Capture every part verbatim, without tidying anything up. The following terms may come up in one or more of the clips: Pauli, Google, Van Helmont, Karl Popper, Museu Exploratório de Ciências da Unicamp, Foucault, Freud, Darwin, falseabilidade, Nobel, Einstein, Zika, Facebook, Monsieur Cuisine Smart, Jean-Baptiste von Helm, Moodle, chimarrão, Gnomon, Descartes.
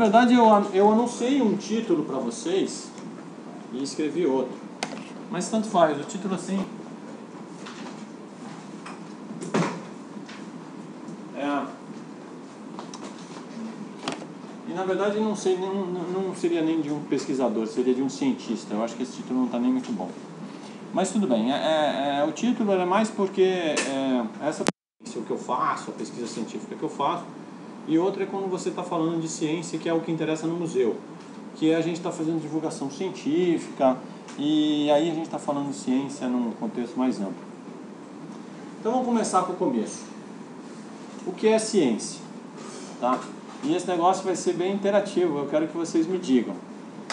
verdade, eu, eu anunciei um título para vocês e escrevi outro. Mas tanto faz, o título assim... É... E na verdade não, sei, não, não seria nem de um pesquisador, seria de um cientista. Eu acho que esse título não está nem muito bom. Mas tudo bem, é, é, o título é mais porque é, essa pesquisa que eu faço, a pesquisa científica que eu faço, e outra é quando você está falando de ciência, que é o que interessa no museu, que a gente está fazendo divulgação científica, e aí a gente está falando de ciência num contexto mais amplo. Então vamos começar com o começo. O que é ciência? Tá? E esse negócio vai ser bem interativo, eu quero que vocês me digam.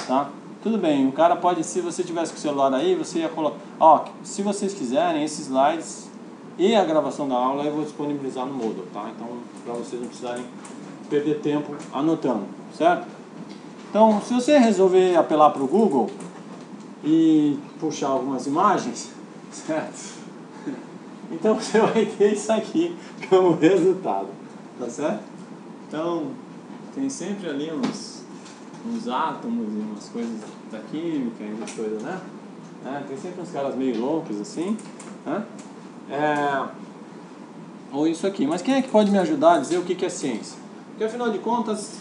Tá? Tudo bem, o cara pode, se você tivesse com o celular aí, você ia colocar... Ó, se vocês quiserem, esses slides e a gravação da aula eu vou disponibilizar no Moodle, tá? Então, para vocês não precisarem perder tempo anotando, certo? Então, se você resolver apelar para o Google e puxar algumas imagens, certo? Então, você vai ter isso aqui como resultado, tá certo? Então, tem sempre ali uns... uns átomos e umas coisas da química e umas coisas, né? É, tem sempre uns caras meio loucos assim, né? É, ou isso aqui. Mas quem é que pode me ajudar a dizer o que é ciência? Porque afinal de contas,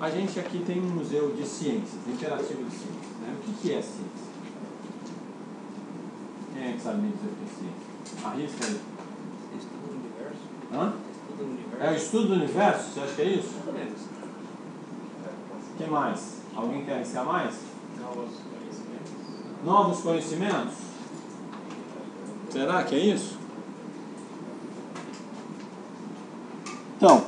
a gente aqui tem um museu de ciências, interativo de ciências, né? O que é ciência? Quem é que sabe me dizer o que é ciência? Arrisca aí. Estudo do universo. Hã? Estudo do universo. É o estudo do universo? Você acha que é isso? O que mais? Alguém quer arriscar mais? Novos conhecimentos. Novos conhecimentos? Será que é isso? Então,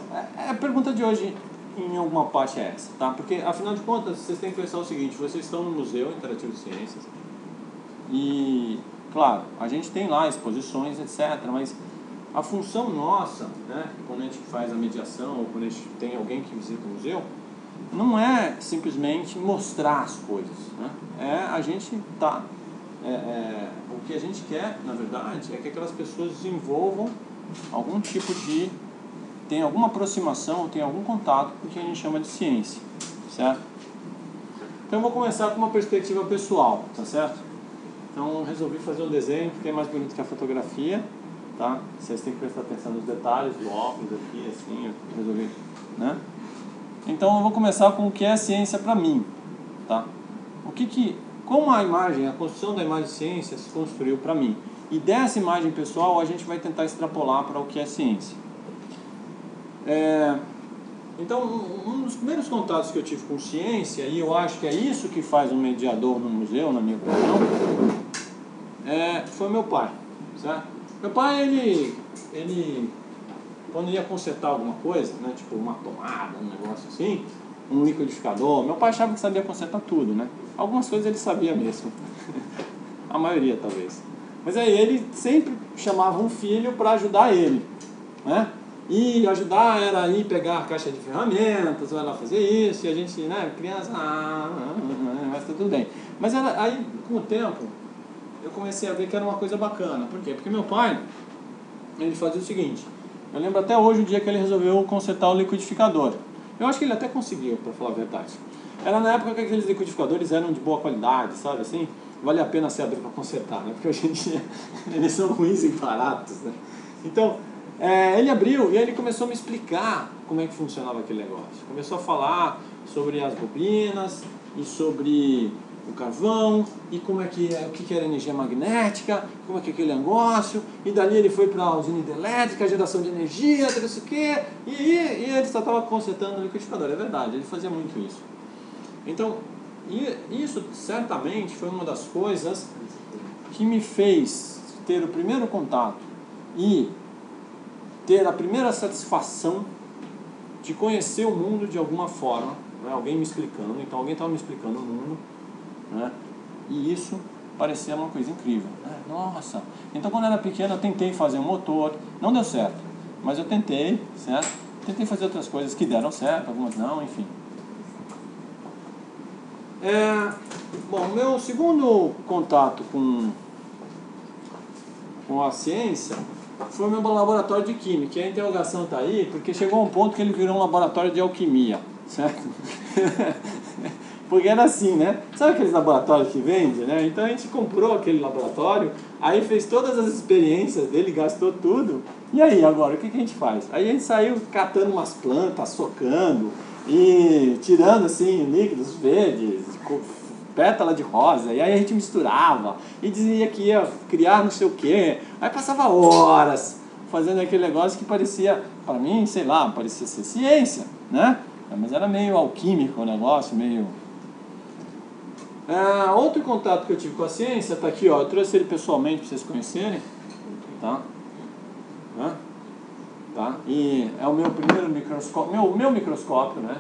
a pergunta de hoje em alguma parte é essa, tá? Porque afinal de contas vocês têm que pensar o seguinte, vocês estão no Museu Interativo de Ciências e, claro, a gente tem lá exposições, etcétera, mas a função nossa, né, quando a gente faz a mediação ou quando a gente tem alguém que visita o museu, não é simplesmente mostrar as coisas, né? É a gente tá, é, é, o que a gente quer, na verdade, é que aquelas pessoas desenvolvam algum tipo de, tem alguma aproximação, tem algum contato com o que a gente chama de ciência, certo? Então eu vou começar com uma perspectiva pessoal, tá certo? Então resolvi fazer um desenho que é mais bonito que a fotografia, tá? Vocês têm que prestar atenção nos detalhes do óculos aqui, assim, eu resolvi, né? Então eu vou começar com o que é ciência para mim, tá? O que que, como a imagem, a construção da imagem de ciência se construiu para mim. E dessa imagem pessoal a gente vai tentar extrapolar para o que é ciência. É, então um dos primeiros contatos que eu tive com ciência, e eu acho que é isso que faz um mediador no museu, na minha opinião, é, foi meu pai, certo? Meu pai, ele... ele quando ia consertar alguma coisa, né, tipo uma tomada, um negócio assim, um liquidificador, meu pai achava que sabia consertar tudo, né? Algumas coisas ele sabia mesmo, a maioria talvez. Mas aí ele sempre chamava um filho para ajudar ele, né? E ajudar era ir pegar a caixa de ferramentas, vai lá fazer isso, e a gente, né, criança, ah, mas tá tudo bem. Mas era, aí com o tempo eu comecei a ver que era uma coisa bacana. Por quê? Porque meu pai, ele fazia o seguinte. Eu lembro até hoje o dia que ele resolveu consertar o liquidificador. Eu acho que ele até conseguiu, para falar a verdade. Era na época que aqueles liquidificadores eram de boa qualidade, sabe assim? Vale a pena se abrir para consertar, né? Porque hoje em dia eles são ruins e baratos, né? Então, é, ele abriu e aí ele começou a me explicar como é que funcionava aquele negócio. Começou a falar sobre as bobinas e sobre o carvão e como é que é, o que era energia magnética, como é que é aquele negócio, e dali ele foi para a usina hidrelétrica, geração de energia, não sei o quê, e, e ele só estava consertando o liquidificador, é verdade, ele fazia muito isso. Então, isso certamente foi uma das coisas que me fez ter o primeiro contato e ter a primeira satisfação de conhecer o mundo de alguma forma, né? Alguém me explicando, então alguém estava me explicando o mundo, né? E isso parecia uma coisa incrível, né? Nossa, então quando eu era pequeno eu tentei fazer um motor, não deu certo, mas eu tentei, certo? Tentei fazer outras coisas que deram certo, algumas não, enfim. É, bom, meu segundo contato com, com a ciência foi o meu laboratório de química. E a interrogação está aí porque chegou um ponto que ele virou um laboratório de alquimia, certo? Porque era assim, né? Sabe aqueles laboratórios que vende, né? Então a gente comprou aquele laboratório, aí fez todas as experiências dele, gastou tudo. E aí, agora, o que, que a gente faz? Aí a gente saiu catando umas plantas, socando e tirando, assim, líquidos verdes, pétala de rosa, e aí a gente misturava e dizia que ia criar não sei o quê. Aí passava horas fazendo aquele negócio que parecia, para mim, sei lá, parecia ser ciência, né? Mas era meio alquímico o negócio, meio... É, outro contato que eu tive com a ciência, tá aqui, ó, eu trouxe ele pessoalmente para vocês conhecerem, tá? Né? Tá? E é o meu primeiro microscópio, meu, meu microscópio, né?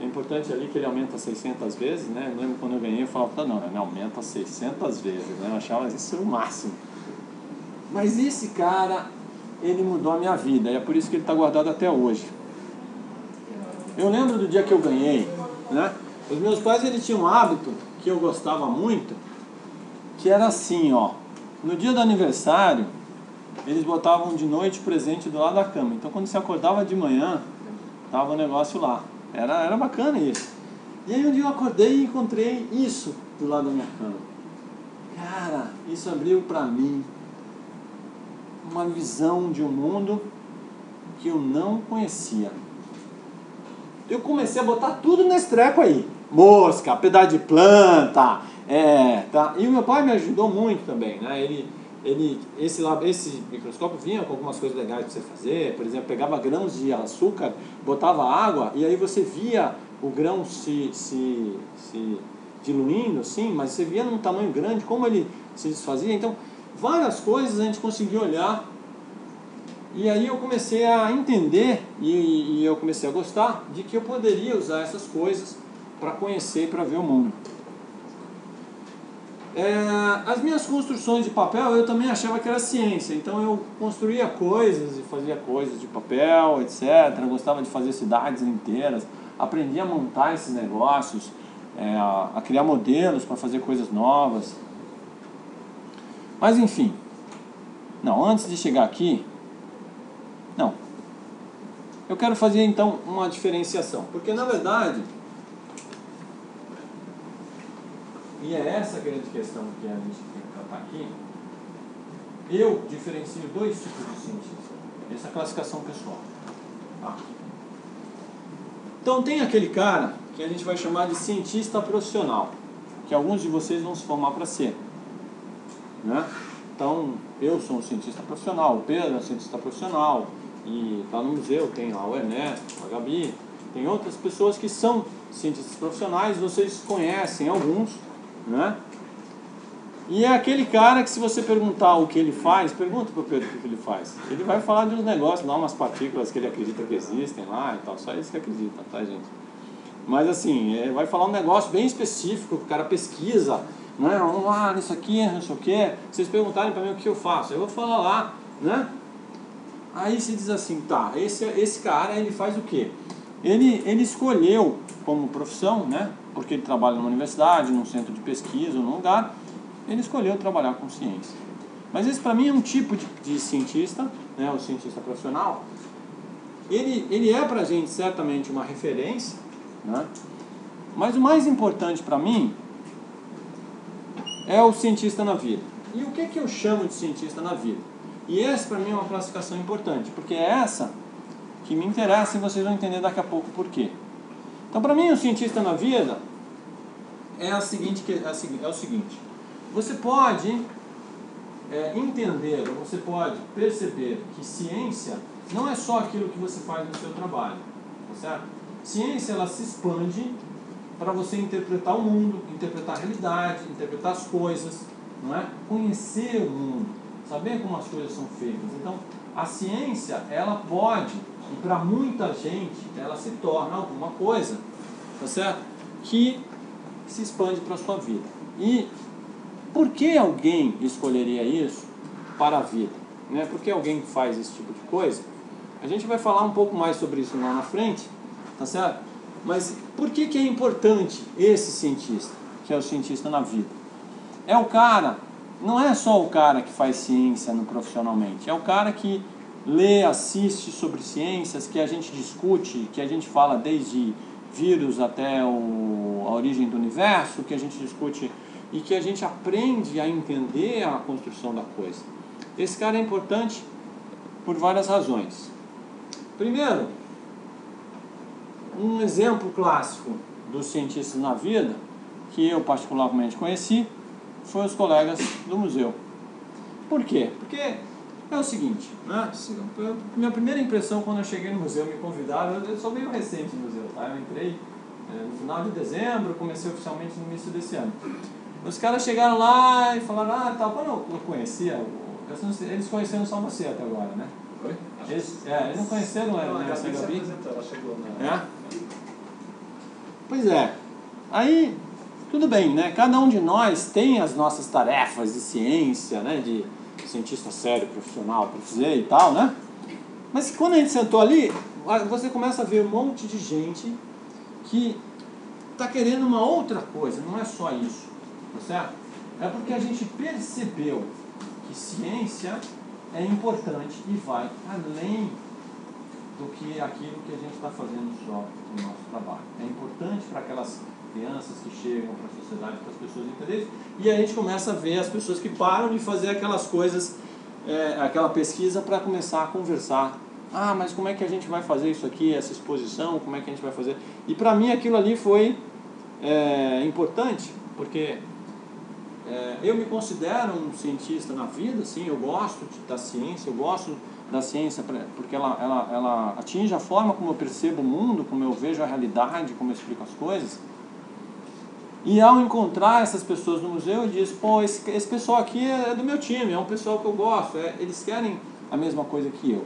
É importante ali que ele aumenta seiscentas vezes, né? Eu lembro quando eu ganhei, eu falava, tá, não, ele aumenta seiscentas vezes, né? Eu achava isso o máximo. Mas esse cara, ele mudou a minha vida, e é por isso que ele está guardado até hoje. Eu lembro do dia que eu ganhei, né? Os meus pais, eles tinham um hábito que eu gostava muito, que era assim, ó. No dia do aniversário, eles botavam de noite o presente do lado da cama. Então, quando você acordava de manhã, tava o negócio lá. Era, era bacana isso. E aí um dia eu acordei e encontrei isso do lado da minha cama. Cara, isso abriu pra mim uma visão de um mundo que eu não conhecia. Eu comecei a botar tudo nesse treco aí. Mosca, pedaço de planta, é, tá. E o meu pai me ajudou muito também, né? Ele, ele, esse, esse microscópio vinha com algumas coisas legais para você fazer. Por exemplo, pegava grãos de açúcar, botava água e aí você via o grão se, se, se diluindo, assim, mas você via num tamanho grande como ele se desfazia. Então, várias coisas a gente conseguia olhar. E aí eu comecei a entender e, e eu comecei a gostar de que eu poderia usar essas coisas para conhecer e para ver o mundo. É, as minhas construções de papel eu também achava que era ciência, então eu construía coisas e fazia coisas de papel, etcétera. Eu gostava de fazer cidades inteiras, aprendi a montar esses negócios, é, a criar modelos para fazer coisas novas. Mas enfim, não, antes de chegar aqui, não, eu quero fazer então uma diferenciação, porque na verdade, e é essa a grande questão que a gente tem que tratar aqui, eu diferencio dois tipos de cientistas, essa é a classificação pessoal, tá? Então tem aquele cara que a gente vai chamar de cientista profissional, que alguns de vocês vão se formar para ser, né? Então eu sou um cientista profissional, o Pedro é um cientista profissional, e está no museu, tem lá o Ernesto, a Gabi, tem outras pessoas que são cientistas profissionais, vocês conhecem alguns, né? E é aquele cara que, se você perguntar o que ele faz, pergunta para o Pedro o que ele faz, ele vai falar de uns negócios lá, umas partículas que ele acredita que existem lá e tal, só eles que acreditam, tá, gente? Mas assim, ele vai falar um negócio bem específico, que o cara pesquisa, né? Vamos lá, isso aqui, não sei o que, vocês perguntarem para mim o que eu faço, eu vou falar lá, né? Aí se diz assim, tá, esse, esse cara, ele faz o quê? Ele, ele escolheu como profissão, né? Porque ele trabalha numa universidade, num centro de pesquisa, num lugar, ele escolheu trabalhar com ciência. Mas esse para mim é um tipo de, de cientista, né? O cientista profissional, ele, ele é pra gente certamente uma referência, né? Mas o mais importante para mim é o cientista na vida. E o que, que eu chamo de cientista na vida? E essa para mim é uma classificação importante, porque é essa que me interessa e vocês vão entender daqui a pouco por quê. Então, para mim, o cientista na vida é, a seguinte, é o seguinte. Você pode é, entender, ou você pode perceber que ciência não é só aquilo que você faz no seu trabalho, tá certo? Ciência, ela se expande para você interpretar o mundo, interpretar a realidade, interpretar as coisas, não é? Conhecer o mundo, saber como as coisas são feitas. Então, a ciência, ela pode, e para muita gente, ela se torna alguma coisa, tá certo? Que se expande para a sua vida. E por que alguém escolheria isso para a vida, né? Por que alguém faz esse tipo de coisa? A gente vai falar um pouco mais sobre isso lá na frente, tá certo? Mas por que que é importante esse cientista, que é o cientista na vida? É o cara... Não é só o cara que faz ciência no profissionalmente, é o cara que lê, assiste sobre ciências, que a gente discute, que a gente fala desde vírus até o, a origem do universo, que a gente discute e que a gente aprende a entender a construção da coisa. Esse cara é importante por várias razões. Primeiro, um exemplo clássico dos cientistas na vida, que eu particularmente conheci, foi os colegas do museu. Por quê? Porque é o seguinte, né? Minha primeira impressão quando eu cheguei no museu, me convidaram, eu sou meio recente no museu, tá? Eu entrei é, no final de dezembro, comecei oficialmente no início desse ano. Os caras chegaram lá e falaram, ah, tal, quando eu conhecia, eles conheceram só você até agora, né? Oi? Eles, é, eles não conheceram, não, né? Ela chegou na... é? Pois é, aí tudo bem, né? Cada um de nós tem as nossas tarefas de ciência, né? De cientista sério, profissional, para fazer e tal, né? Mas quando a gente sentou ali, você começa a ver um monte de gente que está querendo uma outra coisa, não é só isso, tá certo? É porque a gente percebeu que ciência é importante e vai além do que aquilo que a gente está fazendo só no nosso trabalho. É importante para aquelas crianças que chegam, para a sociedade, para as pessoas entenderem. E a gente começa a ver as pessoas que param de fazer aquelas coisas, é, aquela pesquisa, para começar a conversar. Ah, mas como é que a gente vai fazer isso aqui, essa exposição, como é que a gente vai fazer? E para mim aquilo ali foi é, importante, porque... É, eu me considero um cientista na vida, sim, eu gosto de, da ciência, eu gosto da ciência porque ela, ela, ela atinge a forma como eu percebo o mundo, como eu vejo a realidade, como eu explico as coisas. E ao encontrar essas pessoas no museu, eu disse, pô, esse, esse pessoal aqui é do meu time, é um pessoal que eu gosto, é, eles querem a mesma coisa que eu,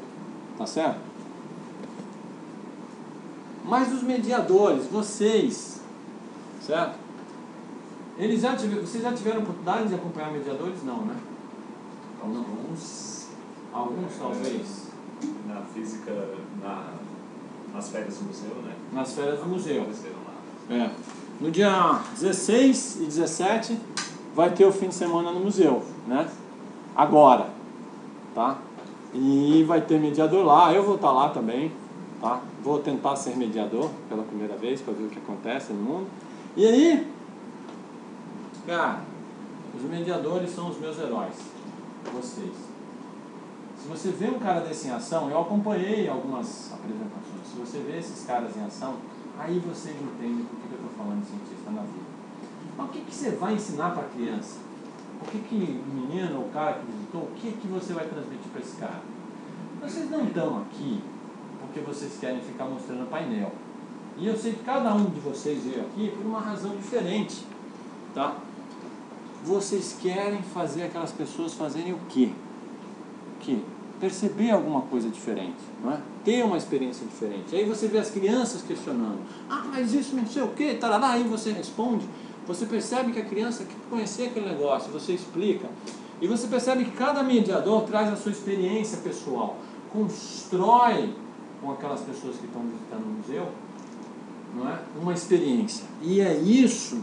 tá certo? Mas os mediadores, vocês, certo? Eles já tiveram, vocês já tiveram oportunidade de acompanhar mediadores? Não, né? Alguns. Alguns, é, talvez. Na física, na, nas férias do museu, né? Nas férias do museu. É. No dia dezesseis e dezessete vai ter o fim de semana no museu, né? Agora, tá? E vai ter mediador lá, eu vou estar lá também, tá? Vou tentar ser mediador pela primeira vez para ver o que acontece no mundo. E aí... Cara, os mediadores são os meus heróis, vocês. Se você vê um cara desse em ação, eu acompanhei algumas apresentações, se você vê esses caras em ação, aí vocês entendem por que eu estou falando de cientista na vida. Mas o que, que você vai ensinar para a criança? O que, que o menino ou o cara que visitou, o que, que você vai transmitir para esse cara? Vocês não estão aqui porque vocês querem ficar mostrando painel. E eu sei que cada um de vocês veio aqui por uma razão diferente, tá? Vocês querem fazer aquelas pessoas fazerem o quê? O quê? Perceber alguma coisa diferente, não é? Ter uma experiência diferente. Aí você vê as crianças questionando. Ah, mas isso não sei o quê, tarará, aí você responde. Você percebe que a criança quer conhecer aquele negócio, você explica. E você percebe que cada mediador traz a sua experiência pessoal. Constrói com aquelas pessoas que estão visitando o museu, não é? Uma experiência. E é isso,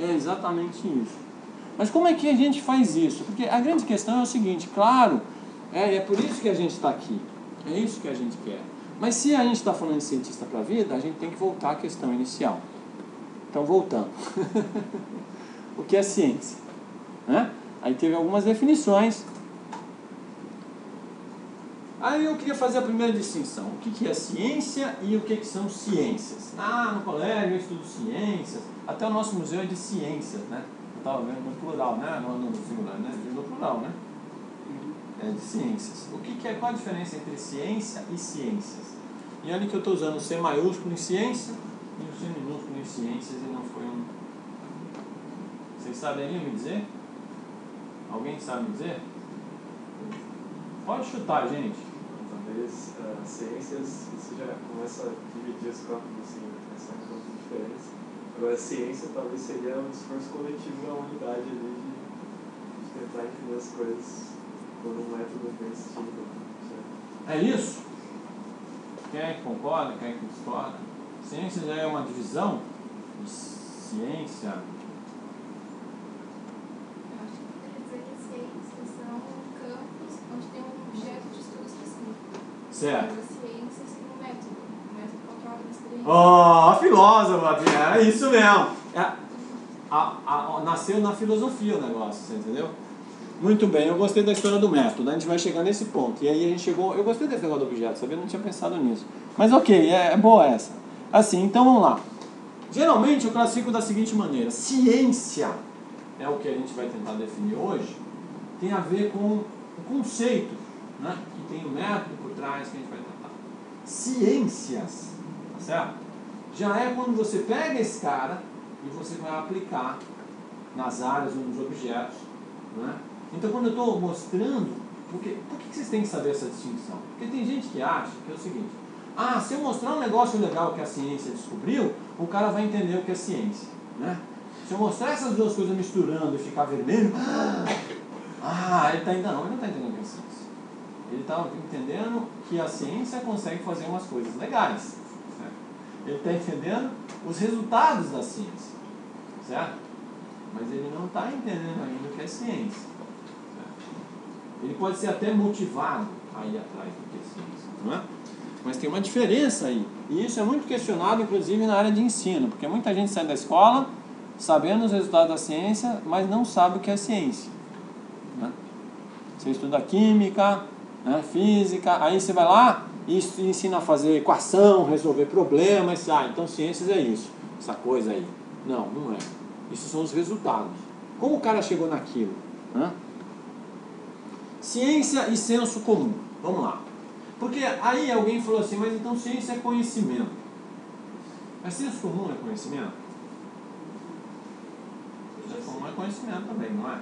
é exatamente isso. Mas como é que a gente faz isso? Porque a grande questão é o seguinte, claro, é, é por isso que a gente está aqui, é isso que a gente quer. Mas se a gente está falando de cientista para a vida, a gente tem que voltar à questão inicial. Então, voltando. O que é ciência? Né? Aí teve algumas definições. Aí eu queria fazer a primeira distinção. O que, que é ciência e o que, que são ciências? Ah, no colégio eu estudo ciências. Até o nosso museu é de ciências, né? No plural, né? No, no singular, né? No plural, né? É de ciências. O que, que é, qual a diferença entre ciência e ciências? E olha que eu estou usando o C maiúsculo em ciência e o C minúsculo em ciências e não foi um... Vocês saberiam me dizer? Alguém sabe me dizer? Pode chutar, gente. Talvez uh, ciências, você já começa a dividir as corpos assim, essa é uma diferença. Agora, a ciência talvez seria um esforço coletivo da humanidade ali de, de tentar entender as coisas por um método desse tipo. Certo? É isso? Quem é que concorda? Quem é que discorda? Ciência já é uma divisão? Ciência? Eu acho que eu queria dizer que ciências são campos onde tem um objeto de estudo específico. Certo. As ciências têm um método. O método controla a experiência. Ó, oh, filósofa, é isso mesmo. É, a, a, nasceu na filosofia o negócio, você entendeu? Muito bem, eu gostei da história do método, a gente vai chegar nesse ponto. E aí a gente chegou, eu gostei desse negócio do objeto, sabia? Eu não tinha pensado nisso. Mas ok, é, é boa essa. Assim, então vamos lá. Geralmente eu classifico da seguinte maneira. Ciência é o que a gente vai tentar definir hoje, tem a ver com o conceito, né? Que tem o método por trás que a gente vai tratar. Ciências, tá certo? Já é quando você pega esse cara e você vai aplicar nas áreas ou nos objetos, né? Então, quando eu estou mostrando, porque, por que vocês têm que saber essa distinção? Porque tem gente que acha que é o seguinte: ah, se eu mostrar um negócio legal que a ciência descobriu, o cara vai entender o que é ciência, né? Se eu mostrar essas duas coisas misturando e ficar vermelho, ah, ele está ainda não, ele não está entendendo o que é ciência. Ele está entendendo que a ciência consegue fazer umas coisas legais, certo? Ele está entendendo os resultados da ciência, certo? Mas ele não está entendendo ainda o que é ciência, certo? Ele pode ser até motivado a ir atrás do que é ciência, não é? Mas tem uma diferença aí. E isso é muito questionado, inclusive, na área de ensino, porque muita gente sai da escola sabendo os resultados da ciência, mas não sabe o que é ciência, né? Você estuda química, né, física, aí você vai lá e ensina a fazer equação, resolver problemas. Ah, então ciências é isso, essa coisa aí. Não, não é. Isso são os resultados. Como o cara chegou naquilo, né? Ciência e senso comum. Vamos lá. Porque aí alguém falou assim, mas então ciência é conhecimento. Mas senso comum é conhecimento? Senso comum é conhecimento também, não é?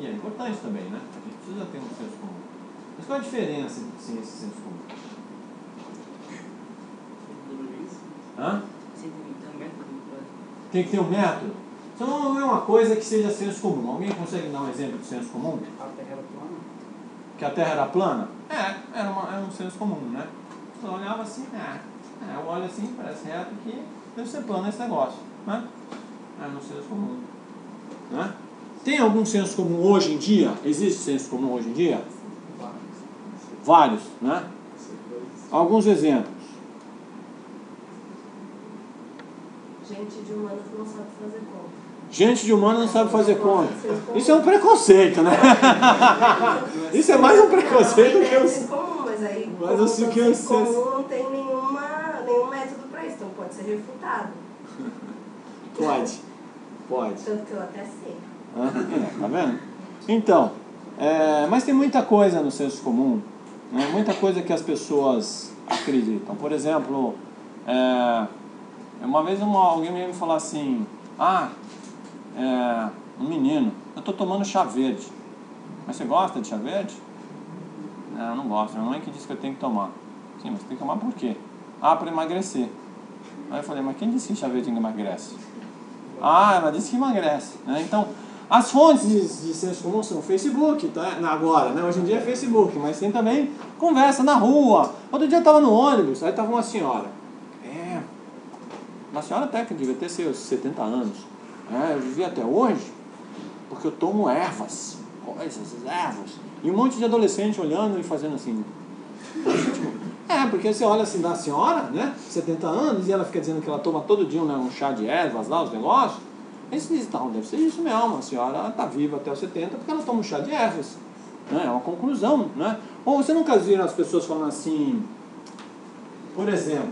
E é importante também, né? A gente precisa ter um senso comum. Mas qual a diferença entre ciência e senso comum? Hã? Tem que ter um método? Então não é uma coisa que seja senso comum. Alguém consegue dar um exemplo de senso comum? A Terra era plana. Que a Terra era plana? É, era, uma, era um senso comum, né? Você olhava assim, é, é, eu olho assim, parece reto que deve ser plano esse negócio, né? Era um senso comum, né? Tem algum senso comum hoje em dia? Existe senso comum hoje em dia? Vários, né? Alguns exemplos. Gente de humanos não sabe fazer conta. Gente de humanos não sabe fazer conta. Isso é um preconceito, né? Isso é mais um preconceito que eu sei. Mas aí, mas eu sei que eu sei. Não tem nenhuma, nenhum método para isso, então pode ser refutado. Pode, pode. Tanto que eu até sei. Tá vendo? Então, é, mas tem muita coisa no senso comum, né? Muita coisa que as pessoas acreditam. Por exemplo, é, uma vez uma, alguém me falou assim, ah, é, um menino, eu estou tomando chá verde. Mas você gosta de chá verde? Não, eu não gosto. Minha mãe que disse que eu tenho que tomar. Sim, mas você tem que tomar por quê? Ah, para emagrecer. Aí eu falei, mas quem disse que chá verde emagrece? Ah, ela disse que emagrece, né? Então, as fontes de, de senso comum são Facebook, tá? Agora, né? Hoje em dia é Facebook, mas tem também conversa na rua. Outro dia eu estava no ônibus, aí estava uma senhora. Uma senhora até que devia ter seus setenta anos. É, eu vivi até hoje porque eu tomo ervas, coisas, ervas. E um monte de adolescente olhando e fazendo assim. É, porque você olha assim da senhora, né? setenta anos, e ela fica dizendo que ela toma todo dia, né, um chá de ervas lá, os negócios. Aí você diz, não, deve ser isso mesmo. A senhora está viva até os setenta porque ela toma um chá de ervas. Né? É uma conclusão, né? Ou você nunca viu as pessoas falando assim, por exemplo,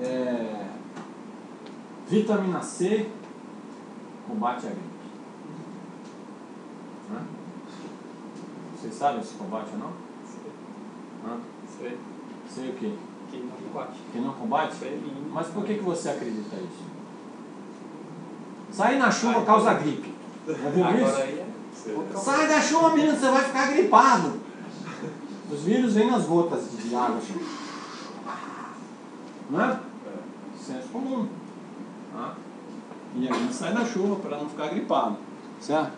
É, vitamina C combate a gripe, né? Vocês sabem se combate ou não? Sei. Sei. Sei o quê? Quem não combate. Quem não combate? Sei. Mas por que, que você acredita isso? Sair na chuva Ai, causa eu... gripe. Já viu isso? É... Sai da chuva, menino, você vai ficar gripado. Os vírus vêm nas gotas de água, não é? Senso comum, tá? E a gente sai da chuva para não ficar gripado, certo?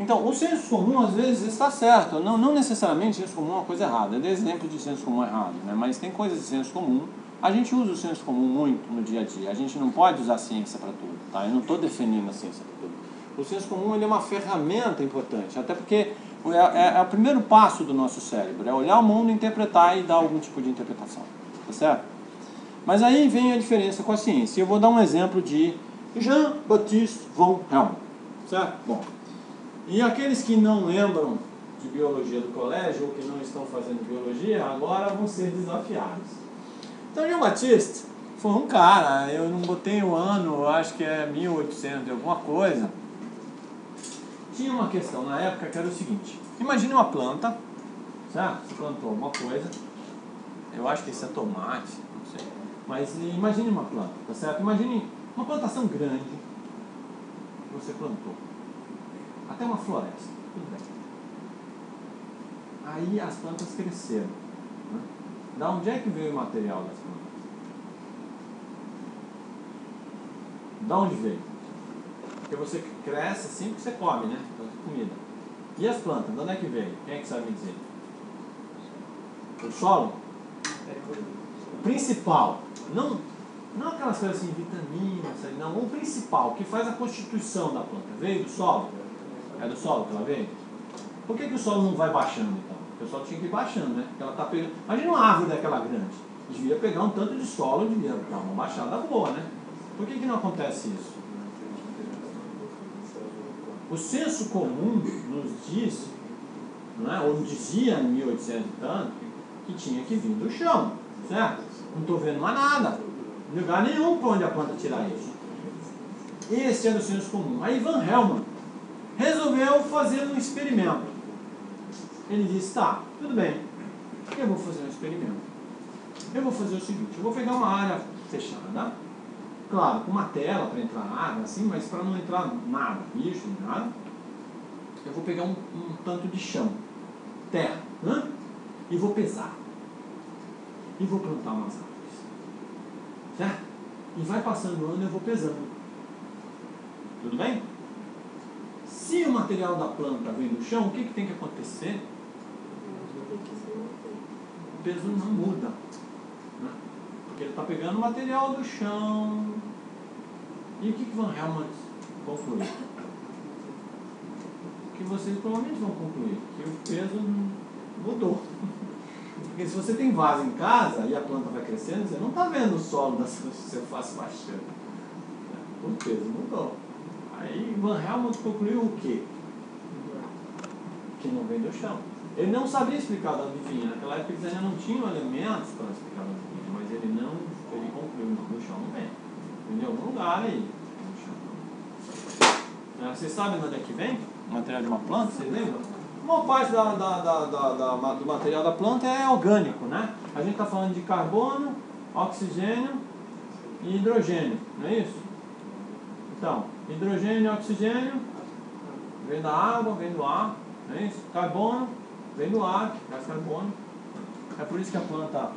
Então, o senso comum às vezes está certo, não, não necessariamente senso comum é uma coisa errada. Eu dei exemplo de senso comum errado, né? Mas tem coisas de senso comum. A gente usa o senso comum muito no dia a dia. A gente não pode usar a ciência para tudo, tá? Eu não estou defendendo a ciência para tudo. O senso comum ele é uma ferramenta importante, até porque é, é o primeiro passo do nosso cérebro, é olhar o mundo, interpretar e dar algum tipo de interpretação, tá certo? Mas aí vem a diferença com a ciência. Eu vou dar um exemplo de Jean-Baptiste von Helm, certo? Bom, e aqueles que não lembram de biologia do colégio ou que não estão fazendo biologia, agora vão ser desafiados. Então, Jean-Baptiste foi um cara, eu não botei o ano, acho que é mil e oitocentos e alguma coisa. Tinha uma questão na época que era o seguinte: imagine uma planta, certo? Você plantou alguma coisa, eu acho que isso é tomate, não sei, mas imagine uma planta, tá certo? Imagine uma plantação grande que você plantou, até uma floresta, tudo bem. Aí as plantas cresceram, né? Da onde é que veio o material das plantas? Da onde veio? Porque você cresce assim que você come, né? Comida. E as plantas, de onde é que veio? Quem é que sabe dizer? O solo? O principal. Não, não aquelas coisas assim, vitaminas, não. O principal, que faz a constituição da planta. Veio do solo? É do solo que ela veio? Por que, que o solo não vai baixando, então? Porque o solo tinha que ir baixando, né? Porque ela tá pegando... Imagina uma árvore daquela grande. Devia pegar um tanto de solo, devia dar uma baixada boa, né? Por que, que não acontece isso? O senso comum nos diz, não é? Ou dizia em mil e oitocentos e tanto, que tinha que vir do chão, certo? Não estou vendo mais nada, lugar nenhum para onde a planta tirar isso. Esse era o senso comum. Aí Van Helmont resolveu fazer um experimento. Ele disse: tá, tudo bem, eu vou fazer um experimento. Eu vou fazer o seguinte: eu vou pegar uma área fechada, claro, com uma tela para entrar água, assim, mas para não entrar nada, bicho, nada. Eu vou pegar um, um tanto de chão, terra, né? E vou pesar. E vou plantar umas árvores, certo? E vai passando o ano, eu vou pesando. Tudo bem? Se o material da planta vem do chão, o que, que tem que acontecer? O peso não muda, né? Porque ele está pegando o material do chão. E o que, que Van Helmont concluiu? Que vocês provavelmente vão concluir que o peso mudou. Porque se você tem vaso em casa e a planta vai crescendo, você não está vendo o solo das coisas que você faz baixando. O peso mudou. Aí Van Helmont concluiu o quê? Que não vem do chão. Ele não sabia explicar de onde vinha. Naquela época eles ainda não tinham elementos para explicar de onde vinha, mas ele não, ele concluiu, não, do chão não vem. Vem de algum lugar aí. Do chão. Vocês sabem de onde é que vem o material de uma planta? Vocês lembram? Uma parte da, da, da, da, da, do material da planta é orgânico, né? A gente está falando de carbono, oxigênio e hidrogênio, não é isso? Então, hidrogênio e oxigênio vem da água, vem do ar, não é isso? Carbono vem do ar, gás carbônico. É por isso que a planta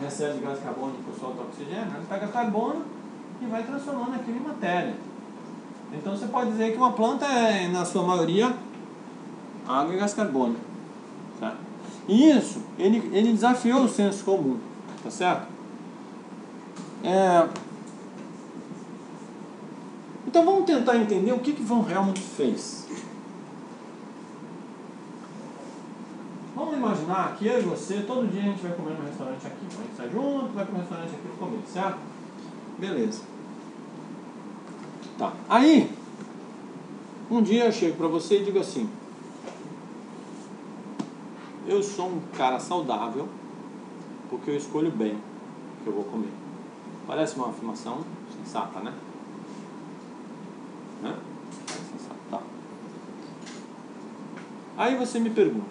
recebe gás carbônico e solta oxigênio. Ela pega carbono e vai transformando aquilo em matéria. Então você pode dizer que uma planta é, na sua maioria, água e gás carbônico, tá? E isso, ele, ele desafiou o senso comum, tá certo? É... Então vamos tentar entender o que que Van Helmont fez. Vamos imaginar que eu e você, todo dia a gente vai comer no restaurante aqui. A gente sai junto, vai para o restaurante aqui para comer, certo? Beleza. Tá. Aí, um dia eu chego para você e digo assim: eu sou um cara saudável porque eu escolho bem o que eu vou comer. Parece uma afirmação sensata, né? Né? Tá. Aí você me pergunta,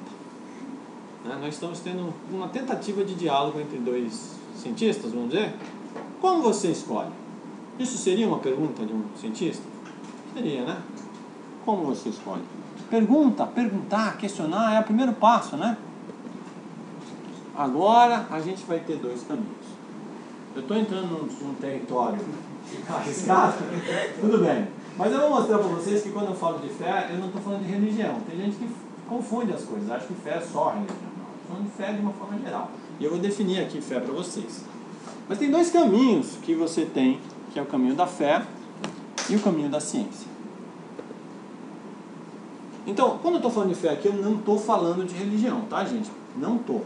né? Nós estamos tendo uma tentativa de diálogo entre dois cientistas, vamos dizer. Como você escolhe? Isso seria uma pergunta de um cientista? Seria, né? Como você escolhe? Pergunta, perguntar, questionar é o primeiro passo, né? Agora a gente vai ter dois caminhos. Eu estou entrando num, num território arriscado, tudo bem. Mas eu vou mostrar para vocês que quando eu falo de fé, eu não estou falando de religião. Tem gente que confunde as coisas, acha que fé é só religião. Não, estou falando de fé de uma forma geral. E eu vou definir aqui fé para vocês. Mas tem dois caminhos que você tem, que é o caminho da fé e o caminho da ciência. Então, quando eu estou falando de fé aqui, eu não estou falando de religião, tá, gente? Não estou.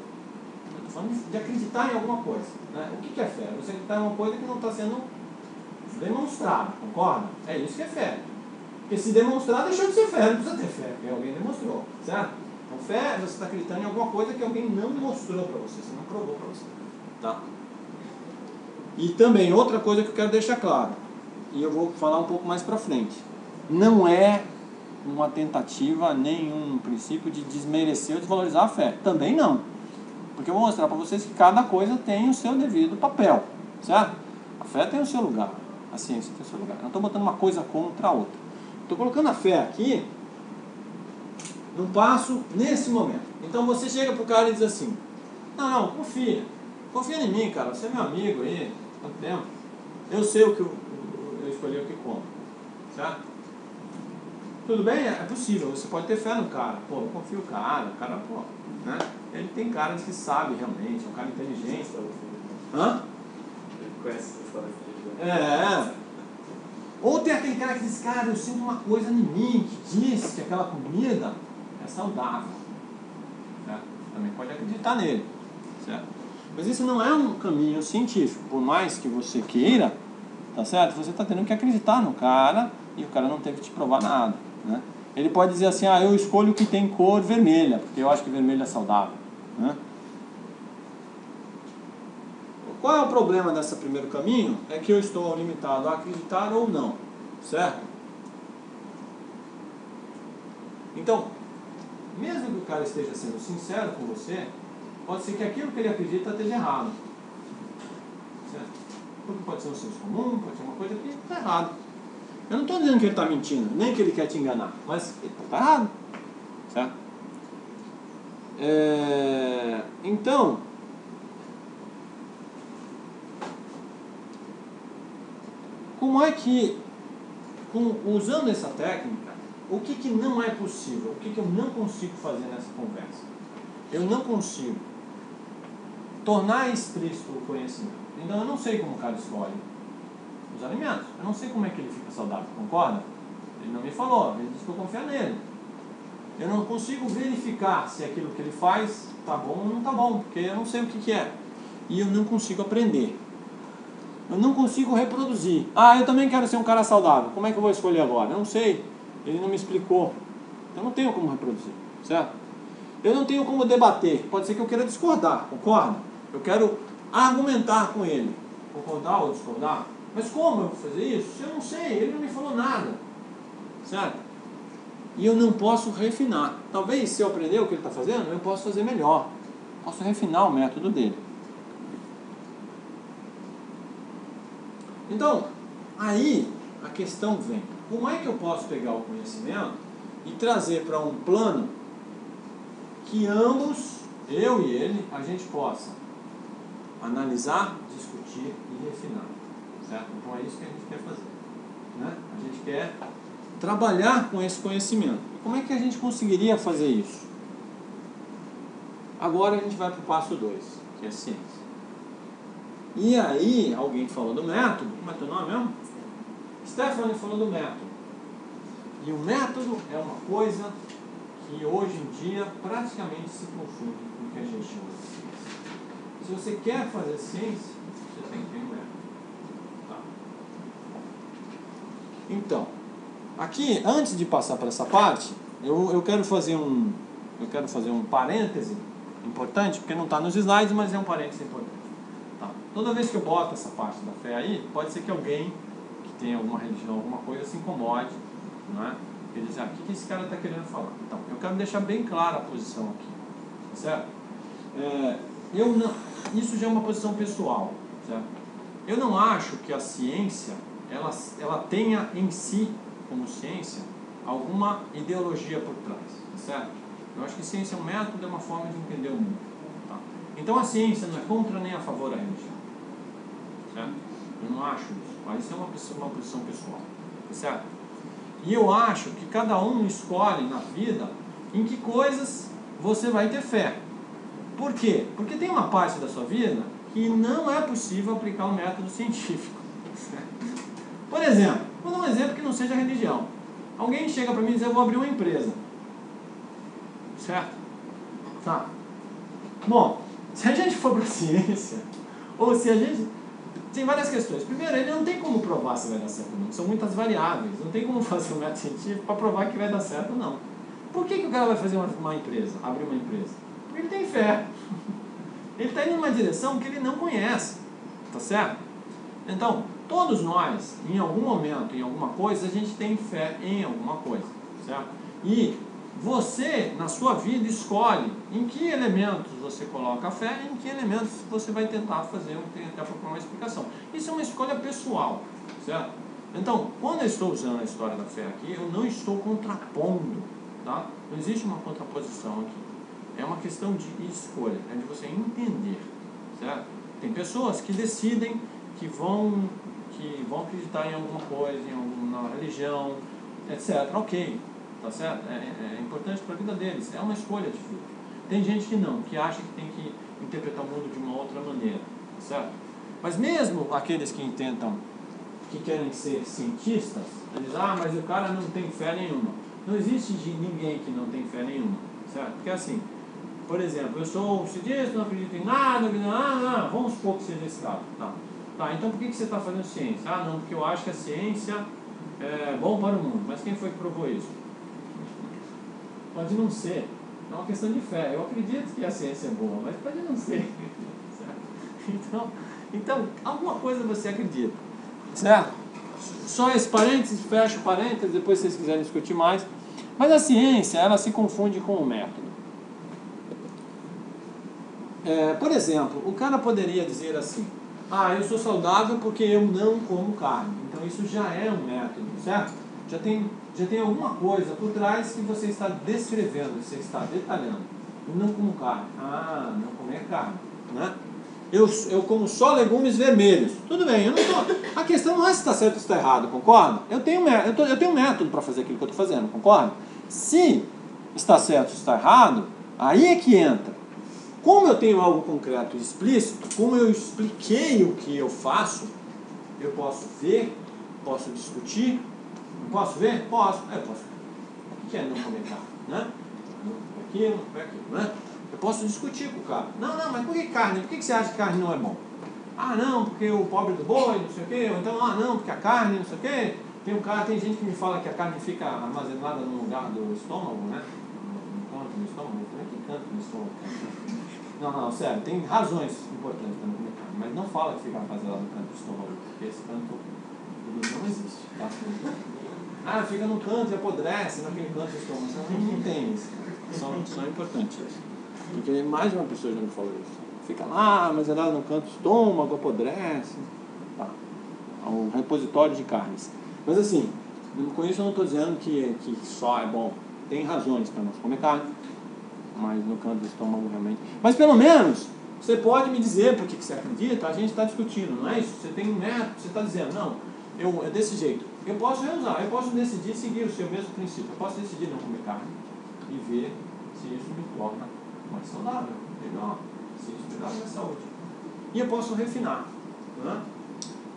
Estou falando de acreditar em alguma coisa. Né? O que, que é fé? Você acreditar em uma coisa que não está sendo demonstrada, concorda? É isso que é fé. Porque se demonstrar, deixou de ser fé. Não precisa ter fé, porque alguém demonstrou, certo? Então, fé, você está acreditando em alguma coisa que alguém não mostrou para você, você não provou para você. Tá? E também, outra coisa que eu quero deixar claro, e eu vou falar um pouco mais para frente, não é uma tentativa, nenhum princípio de desmerecer ou desvalorizar a fé. Também não. Porque eu vou mostrar para vocês que cada coisa tem o seu devido papel, certo? A fé tem o seu lugar, a ciência tem o seu lugar. Eu não estou botando uma coisa contra a outra. Estou colocando a fé aqui, num passo, nesse momento. Então você chega para o cara e diz assim, não, não, confia. Confia em mim, cara. Você é meu amigo aí, quanto tempo. Eu sei o que eu, eu escolhi o que como, certo? Tudo bem? É possível, você pode ter fé no cara. Pô, eu confio no cara, o cara, pô, né? Ele tem cara de que sabe realmente, é um cara inteligente. Hã? Ele conhece a história de religião. É. Ou tem aquele cara que diz, cara, eu sinto uma coisa em mim que diz que aquela comida é saudável. É. Também pode acreditar nele, certo? Mas isso não é um caminho científico. Por mais que você queira, tá certo? Você está tendo que acreditar no cara e o cara não teve que te provar nada. Né? Ele pode dizer assim, ah, eu escolho o que tem cor vermelha, porque eu acho que vermelho é saudável. Né? Qual é o problema desse primeiro caminho? É que eu estou limitado a acreditar ou não, certo? Então, mesmo que o cara esteja sendo sincero com você, pode ser que aquilo que ele acredita esteja errado, certo? Porque pode ser um senso comum, pode ser uma coisa que está errado. Eu não estou dizendo que ele está mentindo, nem que ele quer te enganar, mas ele está errado, certo? É, então, como é que, com, usando essa técnica, o que, que não é possível, o que, que eu não consigo fazer nessa conversa? Eu não consigo tornar explícito o conhecimento. Então eu não sei como o cara escolhe os alimentos. Eu não sei como é que ele fica saudável, concorda? Ele não me falou, ele disse que eu confio nele. Eu não consigo verificar se aquilo que ele faz está bom ou não está bom, porque eu não sei o que, que é. E eu não consigo aprender. Eu não consigo reproduzir. Ah, eu também quero ser um cara saudável. Como é que eu vou escolher agora? Eu não sei. Ele não me explicou. Eu não tenho como reproduzir, certo? Eu não tenho como debater. Pode ser que eu queira discordar, concorda? Eu quero argumentar com ele, concordar ou discordar, mas como eu vou fazer isso? Se eu não sei, ele não me falou nada, certo? E eu não posso refinar. Talvez se eu aprender o que ele está fazendo, eu posso fazer melhor, posso refinar o método dele. Então, aí a questão vem, como é que eu posso pegar o conhecimento e trazer para um plano que ambos, eu e ele, a gente possa analisar, discutir e refinar, certo? Então é isso que a gente quer fazer, né? A gente quer trabalhar com esse conhecimento. E como é que a gente conseguiria fazer isso? Agora a gente vai para o passo dois, que é a ciência. E aí, alguém falou do método. Como é teu nome mesmo? Stephanie falou do método. E o método é uma coisa que hoje em dia praticamente se confunde com o que a gente chama de ciência. Se você quer fazer ciência, você tem que ter um método. Tá? Então, aqui, antes de passar para essa parte, eu, eu, quero fazer um, eu quero fazer um parêntese importante, porque não está nos slides, mas é um parêntese importante. Tá? Toda vez que eu boto essa parte da fé aí, pode ser que alguém que tem alguma religião, alguma coisa, se incomode, né? Ele diz, ah, o que esse cara está querendo falar? Então, eu quero deixar bem clara a posição aqui, tá certo? É, eu não, isso já é uma posição pessoal, certo? Eu não acho que a ciência, ela, ela tenha em si, como ciência, alguma ideologia por trás, tá certo? Eu acho que ciência é um método, é uma forma de entender o mundo, tá? Então a ciência não é contra nem a favor da religião, certo? Eu não acho isso, mas isso é uma, uma posição pessoal, tá certo? E eu acho que cada um escolhe na vida em que coisas você vai ter fé. Por quê? Porque tem uma parte da sua vida que não é possível aplicar um método científico. Por exemplo, vou dar um exemplo que não seja religião. Alguém chega para mim e diz, eu vou abrir uma empresa. certo? Tá. Bom, se a gente for para a ciência, ou se a gente... Tem várias questões. Primeiro, ele não tem como provar se vai dar certo ou não. São muitas variáveis. Não tem como fazer um método científico para provar que vai dar certo ou não. Por que, que o cara vai fazer uma, uma empresa, abrir uma empresa? Porque ele tem fé. Ele está indo em uma direção que ele não conhece. Tá certo? Então, todos nós, em algum momento, em alguma coisa, a gente tem fé em alguma coisa. Certo? E você, na sua vida, escolhe em que elementos você coloca a fé e em que elementos você vai tentar fazer, tentar procurar uma explicação. Isso é uma escolha pessoal, certo? Então, quando eu estou usando a história da fé aqui, eu não estou contrapondo, tá? Não existe uma contraposição aqui. É uma questão de escolha, é de você entender, certo? Tem pessoas que decidem que vão, que vão acreditar em alguma coisa, em alguma religião, etcétera. Ok. Tá certo? É, é, é importante para a vida deles, é uma escolha de vida. Tem gente que não, que acha que tem que interpretar o mundo de uma outra maneira, tá certo? Mas mesmo aqueles que intentam, que querem ser cientistas, eles dizem, ah, mas o cara não tem fé nenhuma. Não existe de ninguém que não tem fé nenhuma, certo? Porque assim, por exemplo, eu sou um cientista, não acredito em nada, ah, não, vamos supor que seja esse caso. Tá, tá, então por que você está fazendo ciência? Ah, não, porque eu acho que a ciência é bom para o mundo. Mas quem foi que provou isso? Pode não ser. É uma questão de fé. Eu acredito que a ciência é boa, mas pode não ser. Então, então, alguma coisa você acredita. Certo? Só esse parênteses, fecha o parênteses, depois se vocês quiserem discutir mais. Mas a ciência, ela se confunde com o método. É, por exemplo, o cara poderia dizer assim, ah, eu sou saudável porque eu não como carne. Então isso já é um método, certo? Já tem... Já tem alguma coisa por trás que você está descrevendo, você está detalhando. Eu não como carne. Ah, não comer carne. Né? Eu, eu como só legumes vermelhos. Tudo bem, eu não tô... A questão não é se está certo ou se está errado, concorda? Eu tenho, eu, tô, eu tenho um método para fazer aquilo que eu estou fazendo, concorda? Se está certo ou se está errado, aí é que entra. Como eu tenho algo concreto e explícito, como eu expliquei o que eu faço, eu posso ver, posso discutir. Posso ver? Posso. Eu posso. O que é não comer carne? Né? Não aqui, não comer aquilo, né? Eu posso discutir com o cara. Não, não, mas por que carne? Por que você acha que carne não é bom? Ah, não, porque o pobre do boi, não sei o quê. Ou então, ah, não, porque a carne, não sei o quê. Tem um cara, tem gente que me fala que a carne fica armazenada no lugar do estômago, né? No canto do estômago. Como é que canto do estômago? Não, não, sério, tem razões importantes para não comer carne. Mas não fala que fica armazenada no canto do estômago, porque esse canto não existe, tá? Ah, fica num canto e apodrece naquele canto do estômago. Não tem isso. São, são importantes. Porque mais de uma pessoa já me falou isso. Fica lá, mas é lá no canto do estômago, apodrece. Tá. É um repositório de carnes. Mas assim, com isso eu não estou dizendo que, que só é bom. Tem razões para nós comer carne. Mas no canto do estômago realmente. Mas pelo menos, você pode me dizer por que você acredita. A gente está discutindo, não é isso? Você tem um método, você está dizendo, não, eu, é desse jeito. Eu posso reusar, eu posso decidir seguir o seu mesmo princípio. Eu posso decidir não comer carne e ver se isso me torna mais saudável, melhor, se isso me dá mais saúde. E eu posso refinar. Né?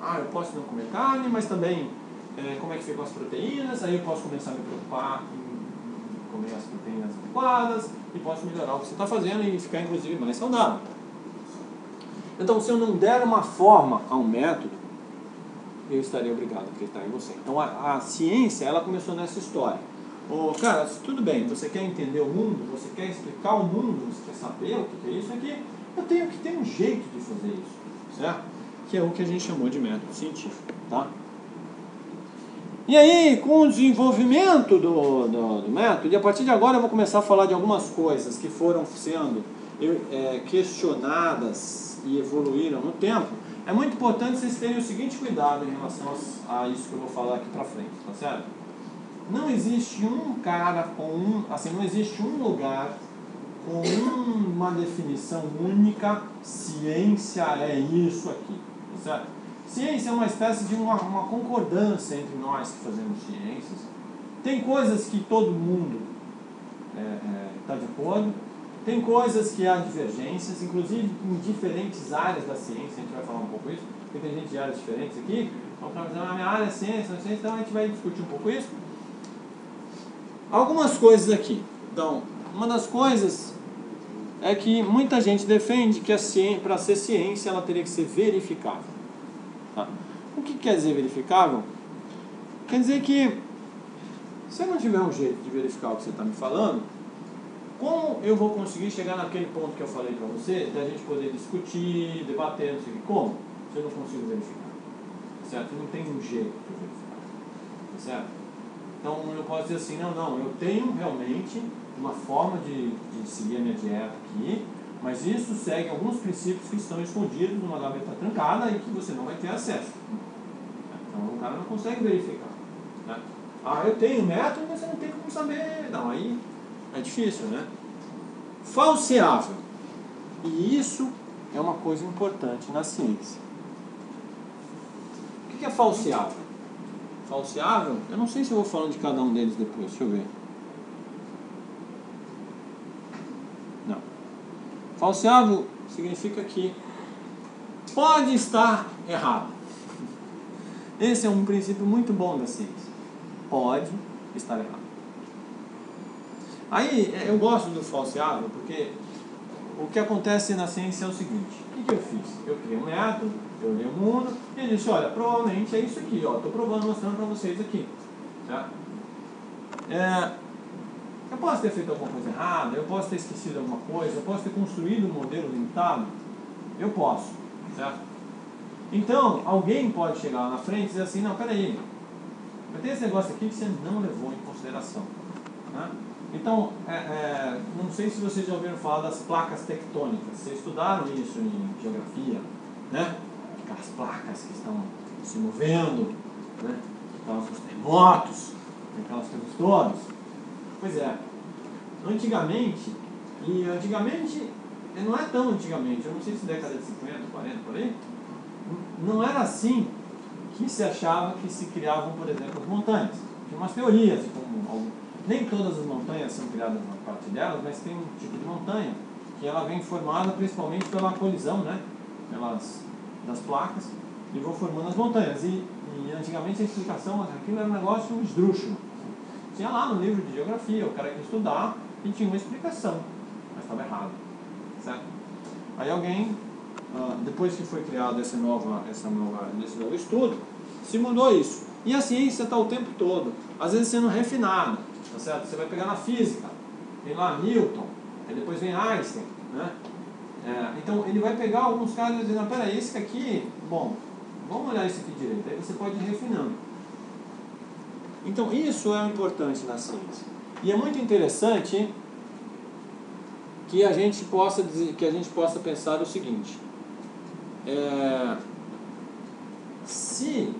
Ah, eu posso não comer carne, mas também é, como é que ficam as proteínas, aí eu posso começar a me preocupar em comer as proteínas adequadas e posso melhorar o que você está fazendo e ficar inclusive mais saudável. Então, se eu não der uma forma a um método, eu estaria obrigado a acreditar em você. Então a, a ciência, ela começou nessa história. Ô, cara, tudo bem, você quer entender o mundo, você quer explicar o mundo, você quer saber o que é isso aqui, eu tenho que ter um jeito de fazer isso, certo? Que é o que a gente chamou de método científico, tá? E aí, com o desenvolvimento do, do, do método, e a partir de agora eu vou começar a falar de algumas coisas que foram sendo é, questionadas e evoluíram no tempo. É muito importante vocês terem o seguinte cuidado em relação a isso que eu vou falar aqui pra frente, tá certo? Não existe um cara com um... Assim, não existe um lugar com uma definição única, ciência é isso aqui, tá certo? Ciência é uma espécie de uma, uma concordância entre nós que fazemos ciências. Tem coisas que todo mundo está é, é, de acordo. Tem coisas que há divergências, inclusive em diferentes áreas da ciência, a gente vai falar um pouco isso, porque tem gente de áreas diferentes aqui, então para dizer, a minha área é ciência, não é ciência, então a gente vai discutir um pouco isso. Algumas coisas aqui, então, uma das coisas é que muita gente defende que para ser ciência ela teria que ser verificável. Tá? O que quer dizer verificável? Quer dizer que se eu não tiver um jeito de verificar o que você está me falando, como eu vou conseguir chegar naquele ponto que eu falei para você, da gente poder discutir, debater, não sei o que, como? Se eu não consigo verificar. Certo? Não tem um jeito de verificar. Certo? Então eu posso dizer assim, não, não, eu tenho realmente uma forma de, de seguir a minha dieta aqui, mas isso segue alguns princípios que estão escondidos numa gaveta trancada e que você não vai ter acesso. Então o cara não consegue verificar. Né? Ah, eu tenho método, mas você não tem como saber. Não, aí é difícil, né? Falseável. E isso é uma coisa importante na ciência. O que é falseável? Falseável? Eu não sei se eu vou falando de cada um deles depois, deixa eu ver. Não. Falseável significa que pode estar errado. Esse é um princípio muito bom da ciência. Pode estar errado. Aí, eu gosto do falseável porque o que acontece na ciência é o seguinte. O que eu fiz? Eu criei um método, eu olhei o mundo e disse, olha, provavelmente é isso aqui. Estou provando, mostrando para vocês aqui. Tá? É, eu posso ter feito alguma coisa errada, eu posso ter esquecido alguma coisa, eu posso ter construído um modelo limitado. Eu posso. Tá? Então, alguém pode chegar lá na frente e dizer assim, não, peraí, mas tem esse negócio aqui que você não levou em consideração. Tá? Então, é, é, não sei se vocês já ouviram falar das placas tectônicas. Vocês estudaram isso em geografia, né? Aquelas placas que estão se movendo, né? Aquelas terremotos, aquelas coisas todas. Pois é, antigamente, e antigamente, não é tão antigamente, eu não sei se década de cinquenta, quarenta, por aí, não era assim que se achava que se criavam, por exemplo, as montanhas. Tinha umas teorias, como algumas. Nem todas as montanhas são criadas na parte delas, mas tem um tipo de montanha que ela vem formada principalmente pela colisão, né? Pelas, das placas, e vão formando as montanhas. E, e antigamente a explicação daquilo era um negócio esdrúxulo. Tinha lá no livro de geografia, o cara que estudar e tinha uma explicação, mas estava errado. Certo? Aí alguém, depois que foi criado esse novo, essa nova, esse novo estudo, se mudou isso. E a ciência está o tempo todo, às vezes sendo refinada. Tá certo? Você vai pegar na física, tem lá Newton, aí depois vem Einstein, né? É, então ele vai pegar alguns caras e dizer, não, peraí, esse aqui, bom, vamos olhar esse aqui direito, aí você pode ir refinando. Então isso é importante na ciência. E é muito interessante que a gente possa, dizer, que a gente possa pensar o seguinte, é, se,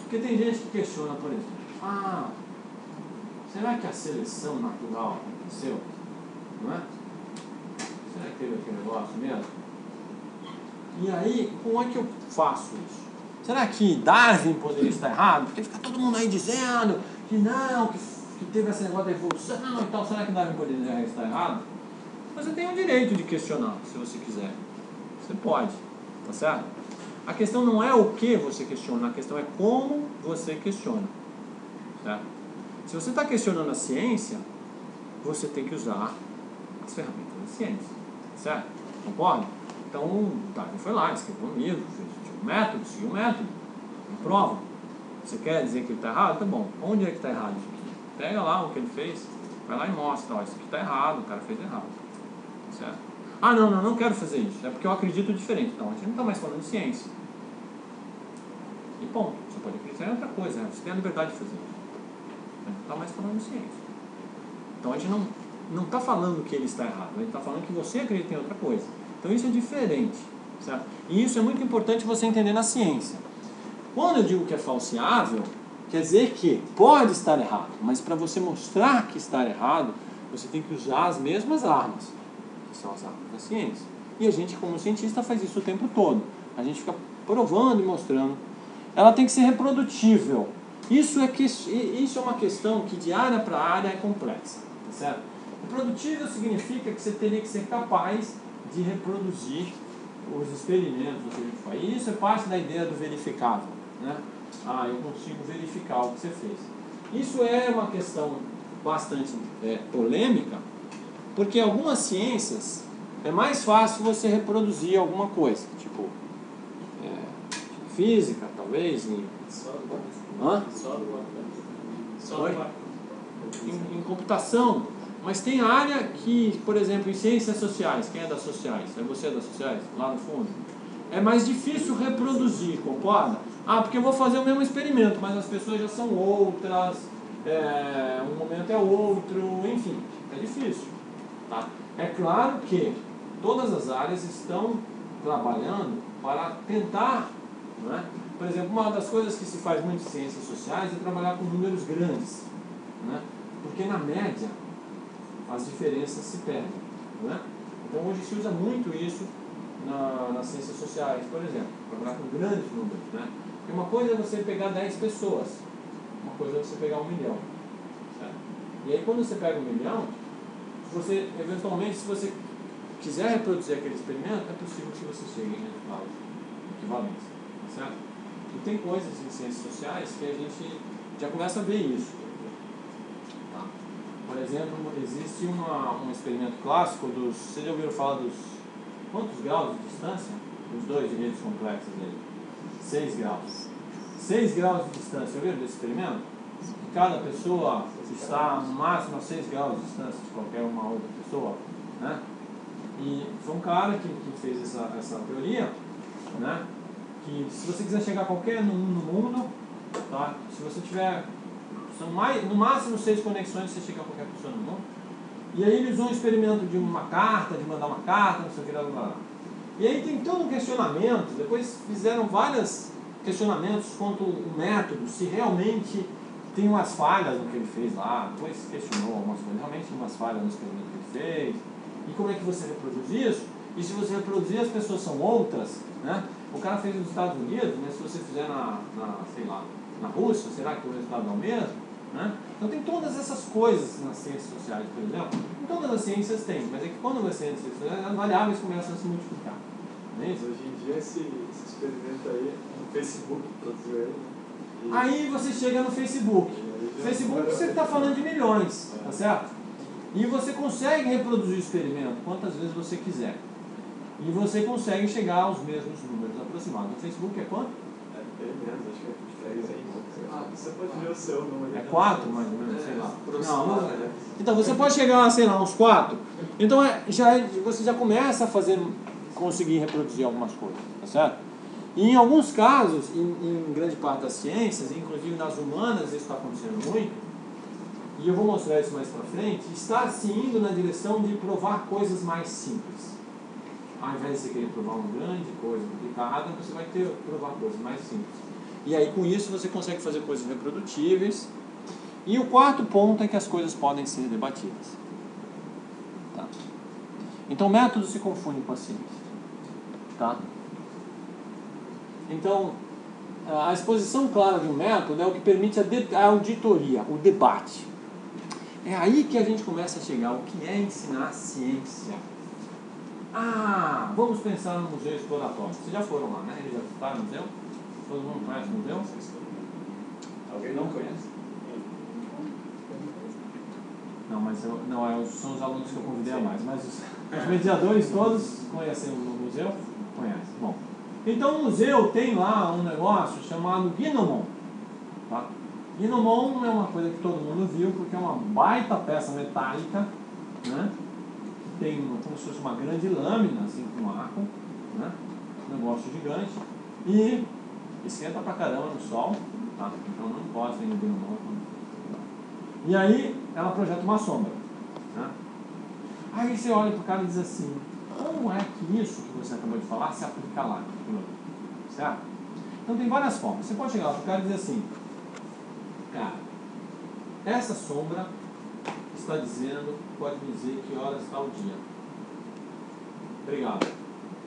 porque tem gente que questiona, por exemplo, ah, será que a seleção natural aconteceu? Não é? Será que teve aquele negócio mesmo? E aí, como é que eu faço isso? Será que Darwin poderia estar errado? Porque fica todo mundo aí dizendo que não, que, que teve esse negócio da evolução e tal. Será que Darwin poderia estar errado? Mas você tem o direito de questionar, se você quiser. Você pode, tá certo? A questão não é o que você questiona, a questão é como você questiona. Certo? Se você está questionando a ciência, você tem que usar as ferramentas da ciência, certo? Concorda? Então, o Darwin foi lá, escreveu um livro, fez um método, seguiu um método, uma prova. Você quer dizer que ele está errado? Tá bom. Onde é que está errado isso aqui? Pega lá o que ele fez, vai lá e mostra, ó, isso aqui está errado, o cara fez errado, certo? Ah, não, não, não quero fazer isso, é porque eu acredito diferente. Não, a gente não está mais falando de ciência. E bom, você pode acreditar em outra coisa, né? Você tem a liberdade de fazer isso. Não está mais falando de ciência. Então a gente não não está falando que ele está errado, a gente está falando que você acredita em outra coisa. Então isso é diferente, certo? E isso é muito importante você entender na ciência. Quando eu digo que é falseável, quer dizer que pode estar errado, mas para você mostrar que está errado, você tem que usar as mesmas armas, que são as armas da ciência. E a gente, como cientista, faz isso o tempo todo. A gente fica provando e mostrando. Ela tem que ser reprodutível. Isso é, que, isso é uma questão que de área para área é complexa, tá certo? Reprodutível significa que você teria que ser capaz de reproduzir os experimentos do que a gente faz. E isso é parte da ideia do verificável, né? Ah, eu consigo verificar o que você fez. Isso é uma questão bastante é, polêmica, porque algumas ciências é mais fácil você reproduzir alguma coisa, tipo é, física, talvez. Em... Hã? Oi? Em, em computação. Mas tem área que, por exemplo, em ciências sociais, quem é das sociais? É você das sociais? Lá no fundo? É mais difícil reproduzir, concorda? Ah, porque eu vou fazer o mesmo experimento, mas as pessoas já são outras, é, um momento é outro, enfim, é difícil. Tá? É claro que todas as áreas estão trabalhando para tentar, né? Por exemplo, uma das coisas que se faz muito em ciências sociais é trabalhar com números grandes, né? Porque na média as diferenças se perdem, né? Então hoje se usa muito isso na, nas ciências sociais, por exemplo, trabalhar com grandes números, né? Porque uma coisa é você pegar dez pessoas, uma coisa é você pegar um milhão, certo? E aí quando você pega um milhão, você, eventualmente, se você quiser reproduzir aquele experimento, é possível que você chegue em resultados equivalentes, certo? E tem coisas em ciências sociais que a gente já começa a ver isso. Por exemplo, existe uma, um experimento clássico dos... Vocês já ouviram falar dos... Quantos graus de distância? Os dois de redes complexas aí. Seis graus. Seis graus de distância. Ouviram desse experimento? Cada pessoa está no máximo a seis graus de distância de qualquer uma outra pessoa, né? E foi um cara que, que fez essa, essa teoria, né? Que se você quiser chegar a qualquer num no mundo, tá? Se você tiver... São mais, no máximo seis conexões você chega a qualquer pessoa no mundo. E aí eles usam um experimento de uma carta, de mandar uma carta, não sei o que lá, lá. E aí tem todo um questionamento. Depois fizeram vários questionamentos quanto o método, se realmente tem umas falhas no que ele fez lá. Depois questionou algumas coisas, realmente tem umas falhas no experimento que ele fez. E como é que você reproduz isso? E se você reproduzir, as pessoas são outras, né? O cara fez nos Estados Unidos, mas se você fizer na, na sei lá, na Rússia, será que o resultado é o mesmo? Né? Então tem todas essas coisas nas ciências sociais, por exemplo. Em todas as ciências tem, mas é que quando você entra nas ciências sociais, as variáveis começam a se multiplicar. Não é isso? Hoje em dia esse, esse experimento aí, no Facebook, produziu ele. E... Aí você chega no Facebook. Facebook você está falando de milhões, é. Tá certo? E você consegue reproduzir o experimento quantas vezes você quiser. E você consegue chegar aos mesmos números aproximados. No Facebook é quanto? É menos, acho que é. Ah, você pode ver o seu número. É quatro, mais ou menos, sei lá. Não, não, então, você pode chegar a, sei lá, uns quatro. Então, é, já, você já começa a fazer, conseguir reproduzir algumas coisas, tá certo? E em alguns casos, em, em grande parte das ciências, inclusive nas humanas, isso está acontecendo muito, e eu vou mostrar isso mais pra frente, está se indo na direção de provar coisas mais simples. Ao invés de você querer provar uma grande coisa complicada, você vai ter provar coisas mais simples. E aí com isso você consegue fazer coisas reprodutíveis. E o quarto ponto é que as coisas podem ser debatidas, tá? Então o método se confunde com a ciência, tá? Então a exposição clara de um método é o que permite a, a auditoria, o debate. É aí que a gente começa a chegar ao que é ensinar ciência. Ah, vamos pensar no Museu Exploratório. Vocês já foram lá, né? Eles já visitaram o museu? Todo mundo conhece o museu? Alguém não conhece? Não, mas eu, não, são os alunos que eu convidei a mais. Mas os, os mediadores todos conhecem o museu? Conhecem. Bom, então o museu tem lá um negócio chamado Gnomon. Tá? Gnomon é uma coisa que todo mundo viu, porque é uma baita peça metálica, né? Tem como se fosse uma grande lâmina, assim, com um arco, né? Um negócio gigante. E esquenta pra caramba no sol, tá? Então não encosta em no Gnomon. E aí ela projeta uma sombra, né? Aí você olha pro cara e diz assim: como é que isso que você acabou de falar se aplica lá? Certo? Então tem várias formas. Você pode chegar lá pro cara e dizer assim: cara, essa sombra está dizendo, pode me dizer que horas está o dia. Obrigado.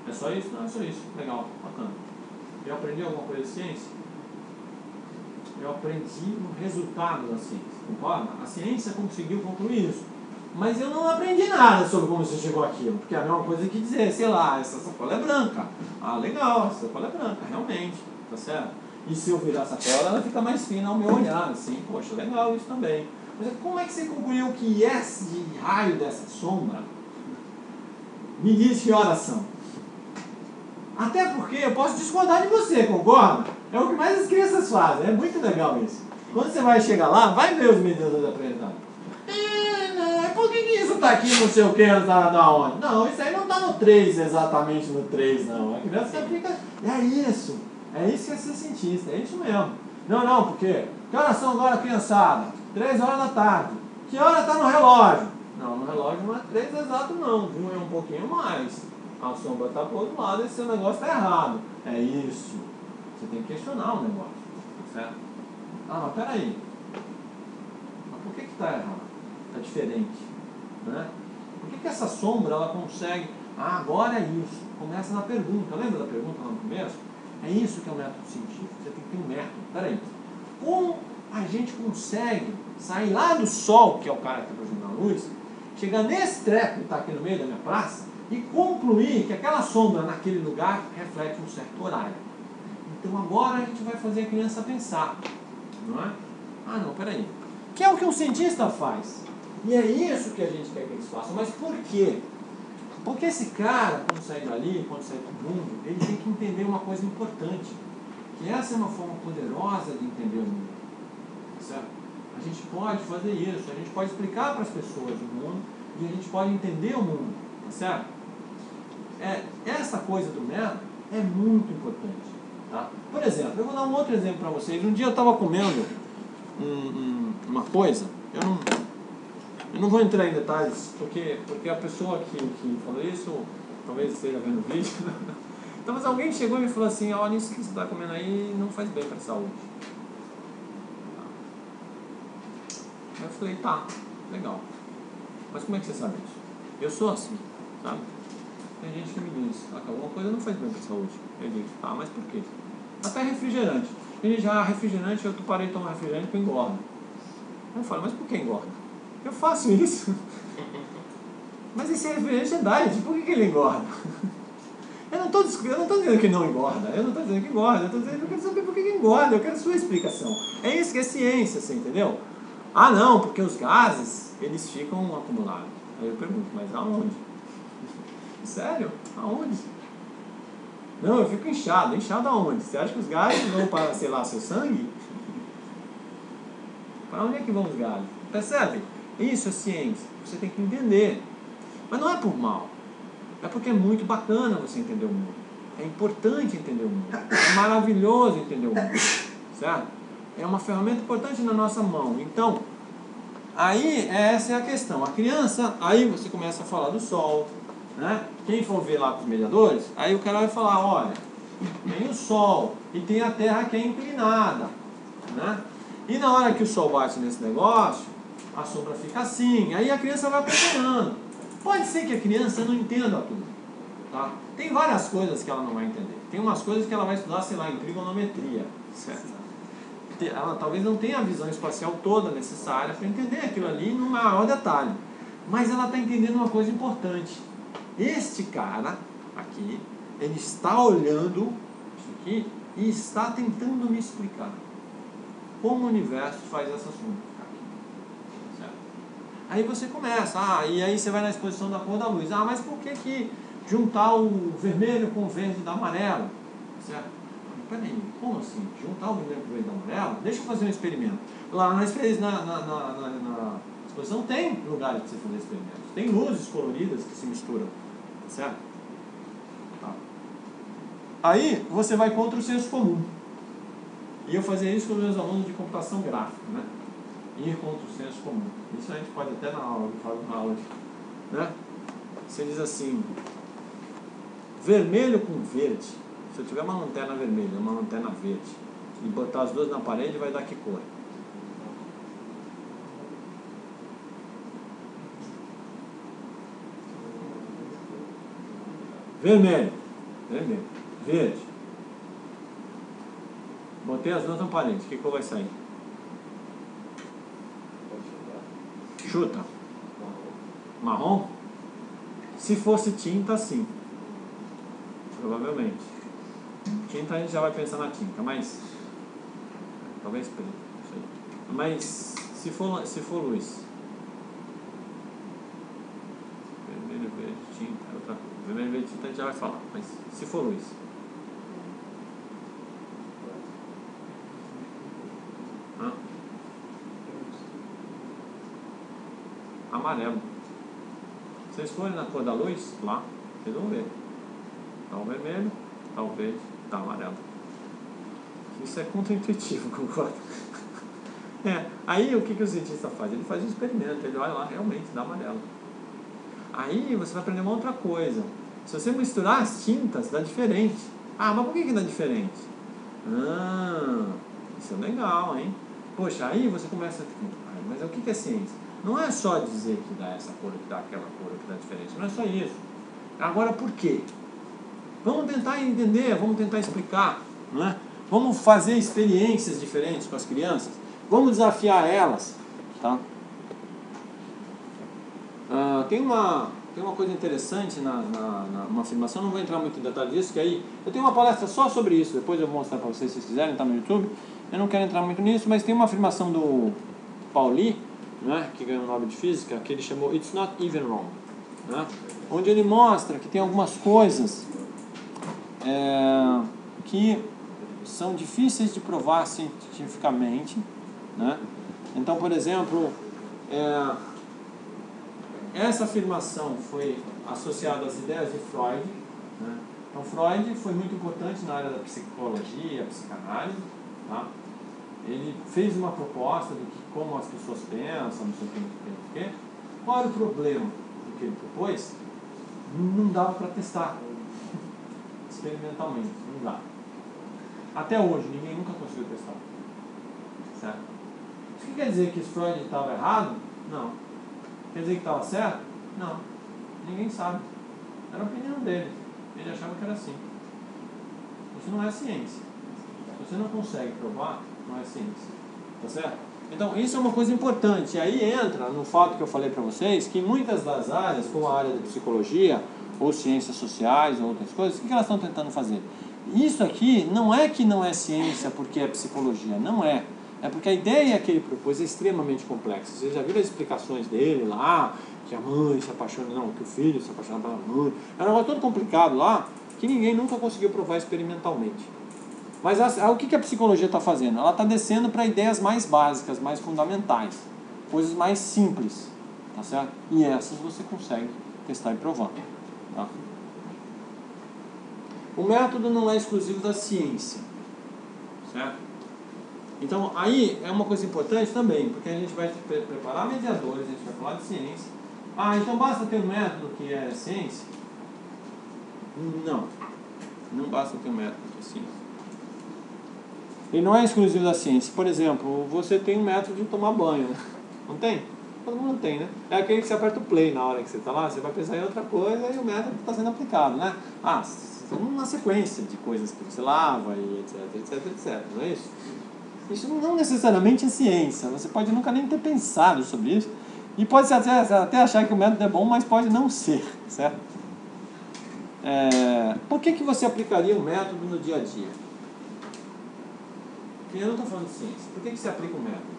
É só isso? Não, é só isso. Legal, bacana. Eu aprendi alguma coisa de ciência? Eu aprendi o resultado da ciência, concorda? A ciência conseguiu concluir isso. Mas eu não aprendi nada sobre como você chegou àquilo. Porque é a mesma coisa que dizer, sei lá, essa sacola é branca. Ah, legal, essa sacola é branca, realmente, tá certo? E se eu virar a sacola, ela fica mais fina ao meu olhar, assim, poxa, legal isso também. Mas como é que você concluiu que esse raio dessa sombra me diz que horas são? Até porque eu posso discordar de você, concorda? É o que mais as crianças fazem, é muito legal isso. Quando você vai chegar lá, vai ver os medidores apresentados. É, por que isso está aqui, não sei o que, da onde? Não, isso aí não está no três, exatamente no três, não. A criança fica, é isso, é isso que é ser cientista, é isso mesmo. Não, não, porque, que horas são agora, criançada? Três horas da tarde. Que hora está no relógio? Não, no relógio não é três exato, não. Um é um pouquinho mais. A sombra está para o outro lado, esse negócio está errado. É isso. Você tem que questionar o negócio. Certo? Ah, mas peraí. Mas por que está errado? Está diferente. Né? Por que, que essa sombra ela consegue... Ah, agora é isso. Começa na pergunta. Lembra da pergunta lá no começo? É isso que é o método científico. Você tem que ter um método. Peraí. Como a gente consegue sair lá do sol, que é o cara que está projetando a luz, chegar nesse treco que está aqui no meio da minha praça, e concluir que aquela sombra naquele lugar reflete um certo horário. Então agora a gente vai fazer a criança pensar, não é? Ah não, peraí. Que é o que um cientista faz. E é isso que a gente quer que eles façam. Mas por quê? Porque esse cara, quando sair dali, quando sair do mundo, ele tem que entender uma coisa importante. Que essa é uma forma poderosa de entender o mundo. Certo? A gente pode fazer isso, a gente pode explicar para as pessoas o mundo e a gente pode entender o mundo. Certo? É, essa coisa do método é muito importante, tá? Por exemplo, eu vou dar um outro exemplo para vocês. Um dia eu estava comendo um, um, uma coisa, eu não, eu não vou entrar em detalhes, porque, porque a pessoa que, que falou isso, talvez esteja vendo o vídeo. Então, mas alguém chegou e me falou assim, olha, isso que você está comendo aí não faz bem para a saúde. Tá. Eu falei, tá, legal. Mas como é que você sabe isso? Eu sou assim, sabe? Tem gente que me diz, ah, alguma coisa não faz bem para a saúde. Eu digo, ah, mas por quê? Até refrigerante. Tem gente, ah, refrigerante, eu parei de tomar refrigerante porque engorda. Eu falo, mas por que engorda? Eu faço isso. Mas esse refrigerante é diet, por que, que ele engorda? Eu não estou dizendo que não engorda, eu não estou dizendo que engorda, eu estou dizendo que eu quero saber por que, que engorda, eu quero a sua explicação. É isso que é ciência, você entendeu? Ah, não, porque os gases, eles ficam acumulados. Aí eu pergunto, mas aonde? Sério? Aonde? Não, eu fico inchado. Inchado aonde? Você acha que os gases vão para, sei lá, seu sangue? Para onde é que vão os gases? Percebe? Isso é ciência. Você tem que entender. Mas não é por mal. É porque é muito bacana você entender o mundo. É importante entender o mundo. É maravilhoso entender o mundo. Certo? É uma ferramenta importante na nossa mão. Então, aí essa é a questão. A criança, aí você começa a falar do sol. Né? Quem for ver lá com os mediadores, aí o cara vai falar, olha, tem o sol e tem a terra que é inclinada, né? E na hora que o sol bate nesse negócio, a sombra fica assim, aí a criança vai acompanhando. Pode ser que a criança não entenda tudo, tá? Tem várias coisas que ela não vai entender. Tem umas coisas que ela vai estudar, sei lá, em trigonometria, certo? Ela talvez não tenha a visão espacial toda necessária para entender aquilo ali no maior detalhe, mas ela está entendendo uma coisa importante. Este cara aqui, ele está olhando isso aqui e está tentando me explicar como o universo faz essa sombra ficar aqui. Certo? Aí você começa, ah, e aí você vai na exposição da cor da luz. Ah, mas por que, que juntar o vermelho com o verde da amarelo? Certo? Peraí, como assim? Juntar o vermelho com o verde da amarelo? Deixa eu fazer um experimento. Lá na, na, na, na, na exposição tem lugares para você fazer experimentos. Tem luzes coloridas que se misturam. Certo? Tá. Aí você vai contra o senso comum. E eu fazia isso com os meus alunos de computação gráfica, né? Ir contra o senso comum. Isso a gente pode até na aula, na aula, né? Você diz assim, vermelho com verde. Se eu tiver uma lanterna vermelha e uma lanterna verde e botar as duas na parede, vai dar que cor? Vermelho, vermelho, verde. Botei as duas na parede, o que que vai sair? Chuta. Marrom? Se fosse tinta, sim. Provavelmente. Tinta a gente já vai pensar na tinta, mas... Talvez preto, não sei. Mas... Se for, se for luz, vermelho, verde, tinta, é outra coisa. Vermelho, verde, tinta a gente já vai falar, mas se for luz. Hã? Amarelo. Vocês forem na cor da luz, lá, vocês vão ver. Tá o vermelho, tá o verde, tá o amarelo. Isso é contra-intuitivo, concordo. É, aí o que, que o cientista faz? Ele faz um experimento, ele olha lá, realmente dá amarelo. Aí você vai aprender uma outra coisa. Se você misturar as tintas, dá diferente. Ah, mas por que, que dá diferente? Ah, isso é legal, hein? Poxa, aí você começa a... Ah, mas o que, que é ciência? Não é só dizer que dá essa cor, que dá aquela cor, que dá diferente. Não é só isso. Agora, por quê? Vamos tentar entender, vamos tentar explicar, não é? Vamos fazer experiências diferentes com as crianças. Vamos desafiar elas, tá? Ah, tem, uma, tem uma coisa interessante na, na, na uma afirmação, não vou entrar muito em detalhe disso, que aí eu tenho uma palestra só sobre isso, depois eu vou mostrar para vocês se vocês quiserem, tá no YouTube. Eu não quero entrar muito nisso, mas tem uma afirmação do Pauli, né, que ganhou o Nobel de Física, que ele chamou It's Not Even Wrong, né, onde ele mostra que tem algumas coisas é, que são difíceis de provar cientificamente, né? Então, por exemplo, é, essa afirmação foi associada às ideias de Freud, né? Então Freud foi muito importante na área da psicologia, psicanálise, tá? Ele fez uma proposta do que, como as pessoas pensam, não sei o que, não sei o que. Qual era o problema do que ele propôs? Não dava para testar experimentalmente, não dá. Até hoje, ninguém nunca conseguiu testar, certo? Isso que quer dizer que Freud estava errado? Não. Quer dizer que estava certo? Não. Ninguém sabe. Era a opinião dele. Ele achava que era assim. Isso não é ciência. Se você não consegue provar, não é ciência. Tá certo? Então, isso é uma coisa importante. E aí entra no fato que eu falei para vocês, que muitas das áreas, como a área da psicologia, ou ciências sociais, ou outras coisas, o que elas estão tentando fazer? Isso aqui não é que não é ciência porque é psicologia. Não é. É porque a ideia que ele propôs é extremamente complexa. Vocês já viram as explicações dele lá, que a mãe se apaixona, não, que o filho se apaixona pela mãe. É um negócio todo complicado lá, que ninguém nunca conseguiu provar experimentalmente. Mas a, a, o que, que a psicologia está fazendo? Ela está descendo para ideias mais básicas, mais fundamentais, coisas mais simples, tá certo? E essas você consegue testar e provar, tá? O método não é exclusivo da ciência, certo? Então, aí é uma coisa importante também, porque a gente vai preparar mediadores, a gente vai falar de ciência. Ah, então basta ter um método que é ciência? Não. Não basta ter um método que é ciência. Ele não é exclusivo da ciência. Por exemplo, você tem um método de tomar banho, né? Não tem? Todo mundo tem, né? É aquele que você aperta o play na hora que você está lá, você vai pensar em outra coisa e o método está sendo aplicado, né? Ah, uma sequência de coisas que você lava e etc, etc, et cetera. Não é isso? Isso não necessariamente é ciência. Você pode nunca nem ter pensado sobre isso. E pode até, até achar que o método é bom, mas pode não ser, certo? É, por que, que você aplicaria o método no dia a dia? Porque eu não estou falando de ciência. Por que, que você aplica o método?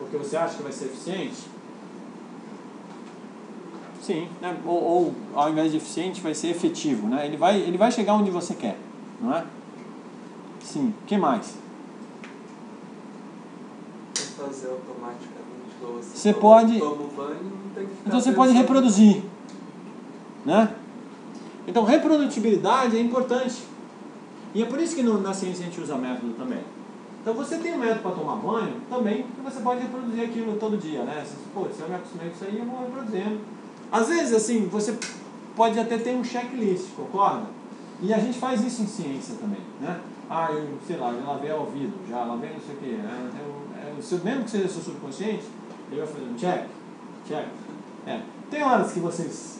Porque você acha que vai ser eficiente? Sim, né? ou, ou ao invés de eficiente, vai ser efetivo, né? Ele vai, ele vai chegar onde você quer, não é? Sim, o que mais? Fazer automaticamente, ou você, você toma, pode... toma o banho, não tem que ficar então você pensando. Pode reproduzir, né? Então reprodutibilidade é importante. E é por isso que no, na ciência a gente usa método também. Então você tem um método para tomar banho também, porque você pode reproduzir aquilo todo dia, né? Você, pô, se eu me acostumei com isso aí, eu vou reproduzindo. Às vezes, assim, você pode até ter um checklist, concorda? E a gente faz isso em ciência também, né? Ah, eu, sei lá, já lavei o ouvido, já lavei não sei o que, né? Eu, eu, mesmo que seja seu subconsciente, ele vai fazendo check, check. É. Tem horas que vocês,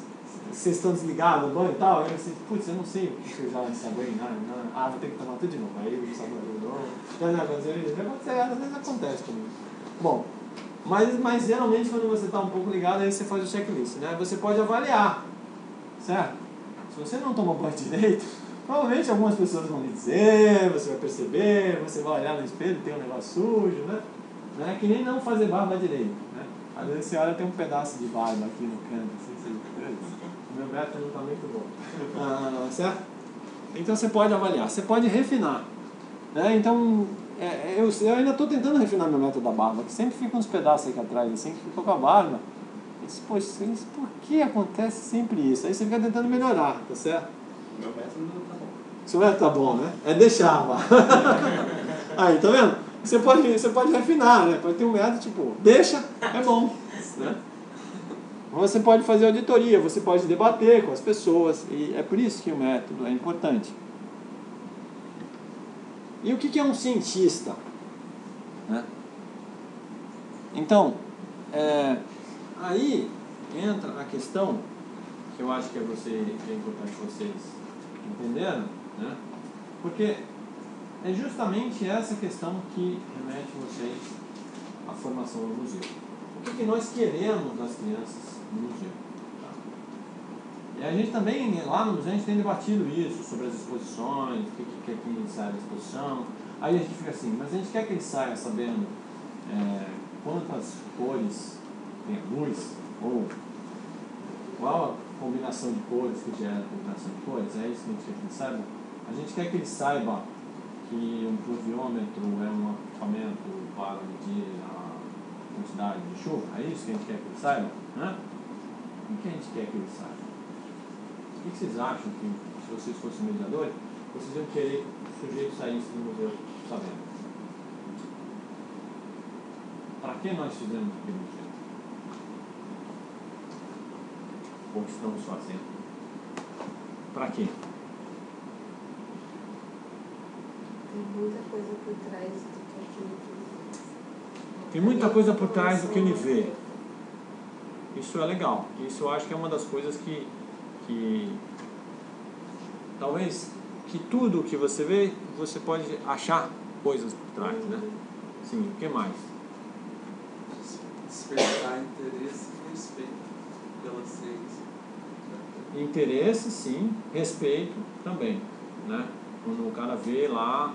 vocês estão desligados do banho e tal, aí vocês, putz, eu não sei o que eu já sabonei, né? Ah, vou ter que tomar tudo de novo, aí eu sabonei de novo. Já já aconteceu, às vezes acontece também. Bom, mas, mas geralmente quando você está um pouco ligado, aí você faz o checklist, né? Você pode avaliar, certo? Se você não toma banho direito, Provavelmente algumas pessoas vão lhe dizer, você vai perceber, você vai olhar no espelho, tem um negócio sujo, né? Não é que nem não fazer barba direito, né? Às vezes você olha, tem um pedaço de barba aqui no canto, assim, você diz, o meu beta não está muito bom. Ah, certo? Então você pode avaliar, você pode refinar, né? Então, é, eu, eu ainda estou tentando refinar meu método da barba, que sempre fica uns pedaços aqui atrás, assim, que ficou com a barba. Eu disse, pois, por que acontece sempre isso? Aí você fica tentando melhorar, tá certo? Meu método não tá bom. Seu método tá bom, né? É deixar lá. Aí, tá vendo? Você pode, você pode refinar, né? Pode ter um método tipo, deixa, é bom, né? Você pode fazer auditoria, você pode debater com as pessoas, e é por isso que o método é importante. E o que é um cientista? Né? Então, é, aí entra a questão que eu acho que é, você, que é importante vocês entenderam, né? Porque é justamente essa questão que remete vocês à formação do museu. O que, que nós queremos das crianças no museu? Tá? E a gente também, lá no museu, a gente tem debatido isso, sobre as exposições, o que quer que ele saia da exposição. Aí a gente fica assim, mas a gente quer que ele saia sabendo é, quantas cores tem a luz, ou qual a combinação de cores que gera a combinação de cores, é isso que a gente quer que ele saiba? A gente quer que ele saiba que um pluviômetro é um equipamento para medir a quantidade de chuva, é isso que a gente quer que ele saiba? Né? O que a gente quer que ele saiba? O que vocês acham que, se vocês fossem mediadores, vocês iam querer que o sujeito saísse do museu sabendo? Para que nós fizemos aquele museu? Como estamos fazendo? Para quê? Tem muita coisa por trás do que ele vê. Tem muita coisa por trás do que ele vê. Isso é legal. Isso eu acho que é uma das coisas que, que talvez que tudo o que você vê, você pode achar coisas por trás, uhum. Né? Sim, o que mais? Despertar interesse e respeito pela ciência. Interesse, sim. Respeito também, né? Quando o cara vê lá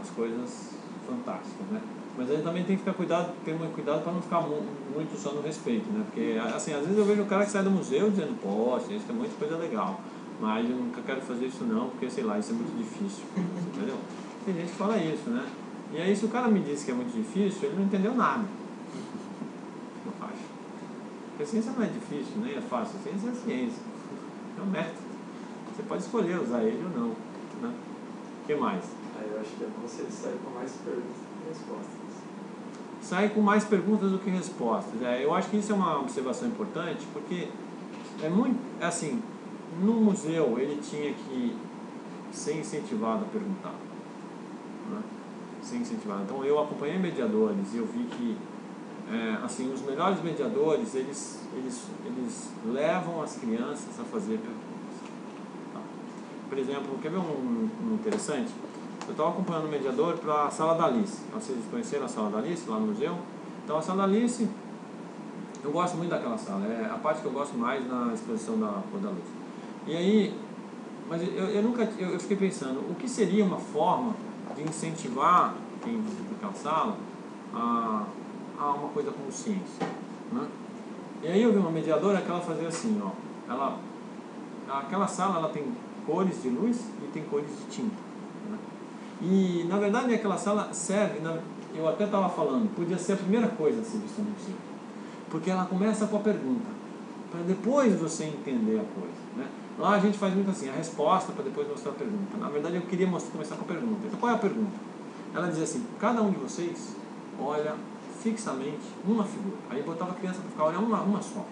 as coisas fantásticas, né? Mas a gente também tem que ter cuidado, ter cuidado para não ficar muito só no respeito, né? Porque, assim, às vezes eu vejo um cara que sai do museu dizendo, poxa, isso é muita coisa legal, mas eu nunca quero fazer isso não, porque, sei lá, isso é muito difícil, entendeu? Tem gente que fala isso, né? E aí, se o cara me disse que é muito difícil, ele não entendeu nada. Eu acho. Porque a ciência não é difícil, nem é fácil. A ciência é a ciência. É um método. Você pode escolher usar ele ou não. Né? O que mais? Aí eu acho que é bom você sair com mais perguntas do que respostas. Sair com mais perguntas do que respostas. É, eu acho que isso é uma observação importante, porque é muito. Assim, no museu ele tinha que ser incentivado a perguntar. Né? Ser incentivado. Então eu acompanhei mediadores e eu vi que. É, assim, os melhores mediadores, eles, eles, eles levam as crianças a fazer perguntas. Tá? Por exemplo, quer ver um, um interessante? Eu estava acompanhando o mediador para a Sala da Alice. Vocês conheceram a Sala da Alice, lá no museu? Então, a Sala da Alice, eu gosto muito daquela sala. É a parte que eu gosto mais na exposição da Cor da Luz. E aí, mas eu, eu nunca, eu, eu fiquei pensando, o que seria uma forma de incentivar quem visita aquela sala a... a uma coisa como ciência, né? E aí eu vi uma mediadora que ela fazia assim, ó, ela, aquela sala ela tem cores de luz e tem cores de tinta, né? E na verdade aquela sala serve, na, eu até estava falando, podia ser a primeira coisa a ser vista no museu, porque ela começa com a pergunta, para depois você entender a coisa, né? Lá a gente faz muito assim, a resposta para depois mostrar a pergunta. Na verdade eu queria mostrar, começar com a pergunta. Então qual é a pergunta? Ela dizia assim, cada um de vocês olha fixamente uma figura. Aí botava a criança para ficar olhando uma, uma só.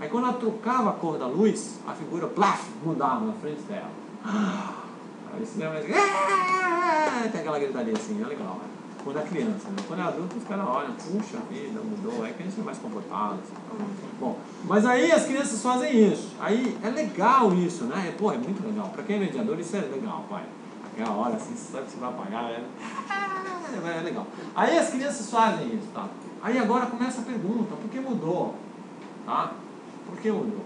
Aí quando ela trocava a cor da luz, a figura plaf, mudava na frente dela. Aí você lembra assim, aaaah! Tem aquela gritaria assim, é legal, né? Quando é criança, né? Quando é adulto, os caras olham, puxa vida, mudou, é que a gente é mais comportado. Assim. Bom, mas aí as crianças fazem isso. Aí é legal isso, né? Pô, é muito legal. Para quem é mediador, isso é legal, pai. Aquela hora assim, você sabe que você vai apagar, né? É legal. Aí as crianças fazem isso, tá? Aí agora começa a pergunta, por que mudou? Tá? Por que mudou?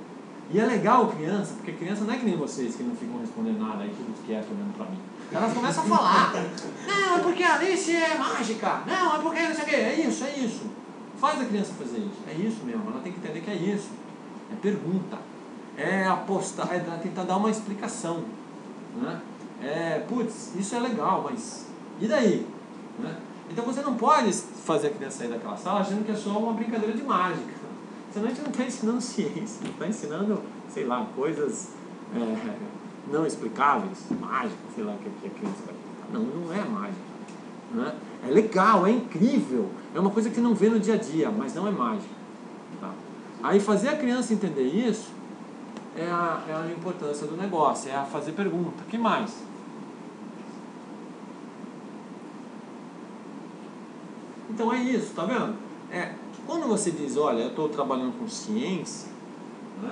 E é legal criança, porque criança não é que nem vocês que não ficam respondendo nada aí tudo quieto olhando pra mim. Elas começam a falar. Não, é porque a Alice é mágica. Não, é porque não sei o quê. É isso, é isso. Faz a criança fazer isso. É isso mesmo. Ela tem que entender que é isso. É pergunta. É apostar, é tentar dar uma explicação. Né? É, putz, isso é legal, mas e daí? Né? Então você não pode fazer a criança sair daquela sala achando que é só uma brincadeira de mágica. Senão a gente não está ensinando ciência, está ensinando, sei lá, coisas é, não explicáveis, mágica, sei lá o que a criança vai tentar. Não, não é mágica. Né? É legal, é incrível, é uma coisa que não vê no dia a dia, mas não é mágica. Tá? Aí fazer a criança entender isso é a, é a importância do negócio, é a fazer pergunta. O que mais? Então é isso, tá vendo? É, quando você diz, olha, eu estou trabalhando com ciência, né?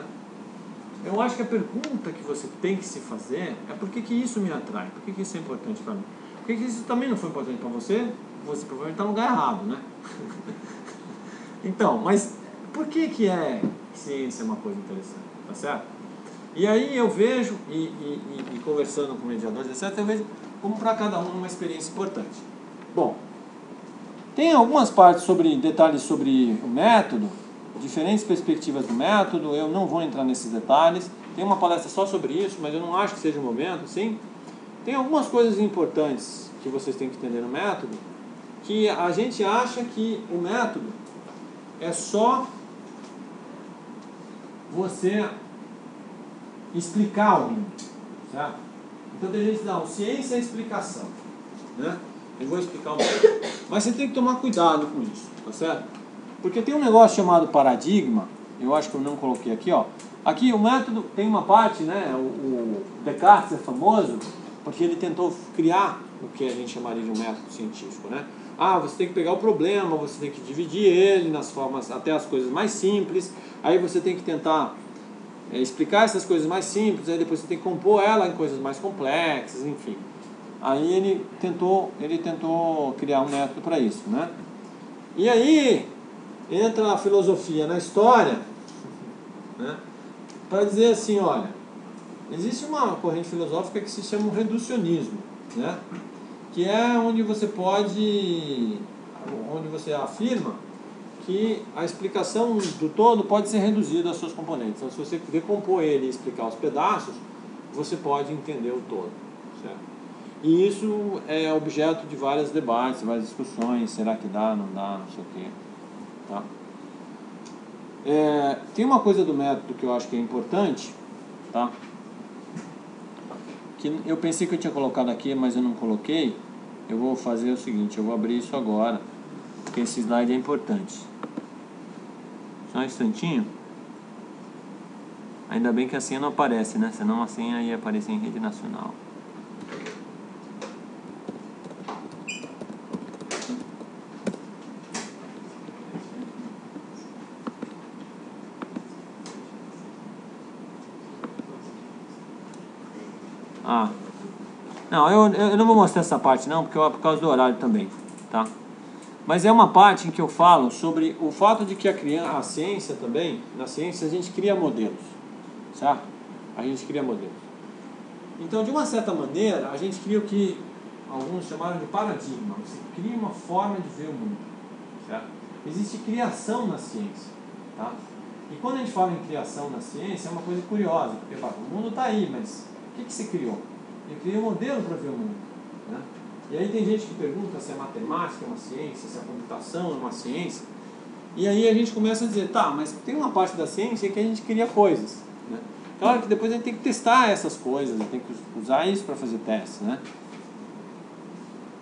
Eu acho que a pergunta que você tem que se fazer é por que que isso me atrai, por que que isso é importante para mim? Por que que isso também não foi importante para você? Você provavelmente está no lugar errado, né? Então, mas por que que é ciência é uma coisa interessante, tá certo? E aí eu vejo, e, e, e, e conversando com mediadores, etcétera, eu vejo como para cada um uma experiência importante. Bom, tem algumas partes sobre, detalhes sobre o método, diferentes perspectivas do método, eu não vou entrar nesses detalhes. Tem uma palestra só sobre isso, mas eu não acho que seja o momento, sim. Tem algumas coisas importantes que vocês têm que entender no método, que a gente acha que o método é só você explicar algo, certo? Então tem gente que dá, ciência é explicação, né? Eu vou explicar um pouco. Mas você tem que tomar cuidado com isso, tá certo? Porque tem um negócio chamado paradigma, eu acho que eu não coloquei aqui, ó. Aqui o método tem uma parte, né? O, o Descartes é famoso porque ele tentou criar o que a gente chamaria de um método científico, né? Ah, você tem que pegar o problema, você tem que dividir ele nas formas, até as coisas mais simples, aí você tem que tentar é, explicar essas coisas mais simples, aí depois você tem que compor ela em coisas mais complexas, enfim. Aí ele tentou, ele tentou criar um método para isso, né? E aí entra a filosofia na história, né? Para dizer assim, olha, existe uma corrente filosófica que se chama o reducionismo, né? Que é onde você pode, onde você afirma que a explicação do todo pode ser reduzida aos seus componentes. Então, se você decompor ele e explicar os pedaços, você pode entender o todo, certo? E isso é objeto de vários debates, várias discussões, será que dá, não dá, não sei o quê. Tá? É, tem uma coisa do método que eu acho que é importante, tá? Que eu pensei que eu tinha colocado aqui, mas eu não coloquei. Eu vou fazer o seguinte, eu vou abrir isso agora, porque esse slide é importante. Só um instantinho. Ainda bem que a senha não aparece, né? Senão a senha ia aparecer em rede nacional. Ah, não, eu, eu não vou mostrar essa parte não, porque eu, por causa do horário também, tá? Mas é uma parte em que eu falo sobre o fato de que a criança, a ciência também, na ciência a gente cria modelos, certo? A gente cria modelos. Então, de uma certa maneira, a gente cria o que alguns chamaram de paradigma, você cria uma forma de ver o mundo, certo? Existe criação na ciência, tá? E quando a gente fala em criação na ciência, é uma coisa curiosa, porque pá, o mundo está aí, mas... o que que você criou? Eu criei um modelo para ver o mundo, né? E aí tem gente que pergunta se a matemática é uma ciência, se a computação é uma ciência. E aí a gente começa a dizer, tá, mas tem uma parte da ciência que a gente cria coisas, né? Claro que depois a gente tem que testar essas coisas, tem que usar isso para fazer testes, né?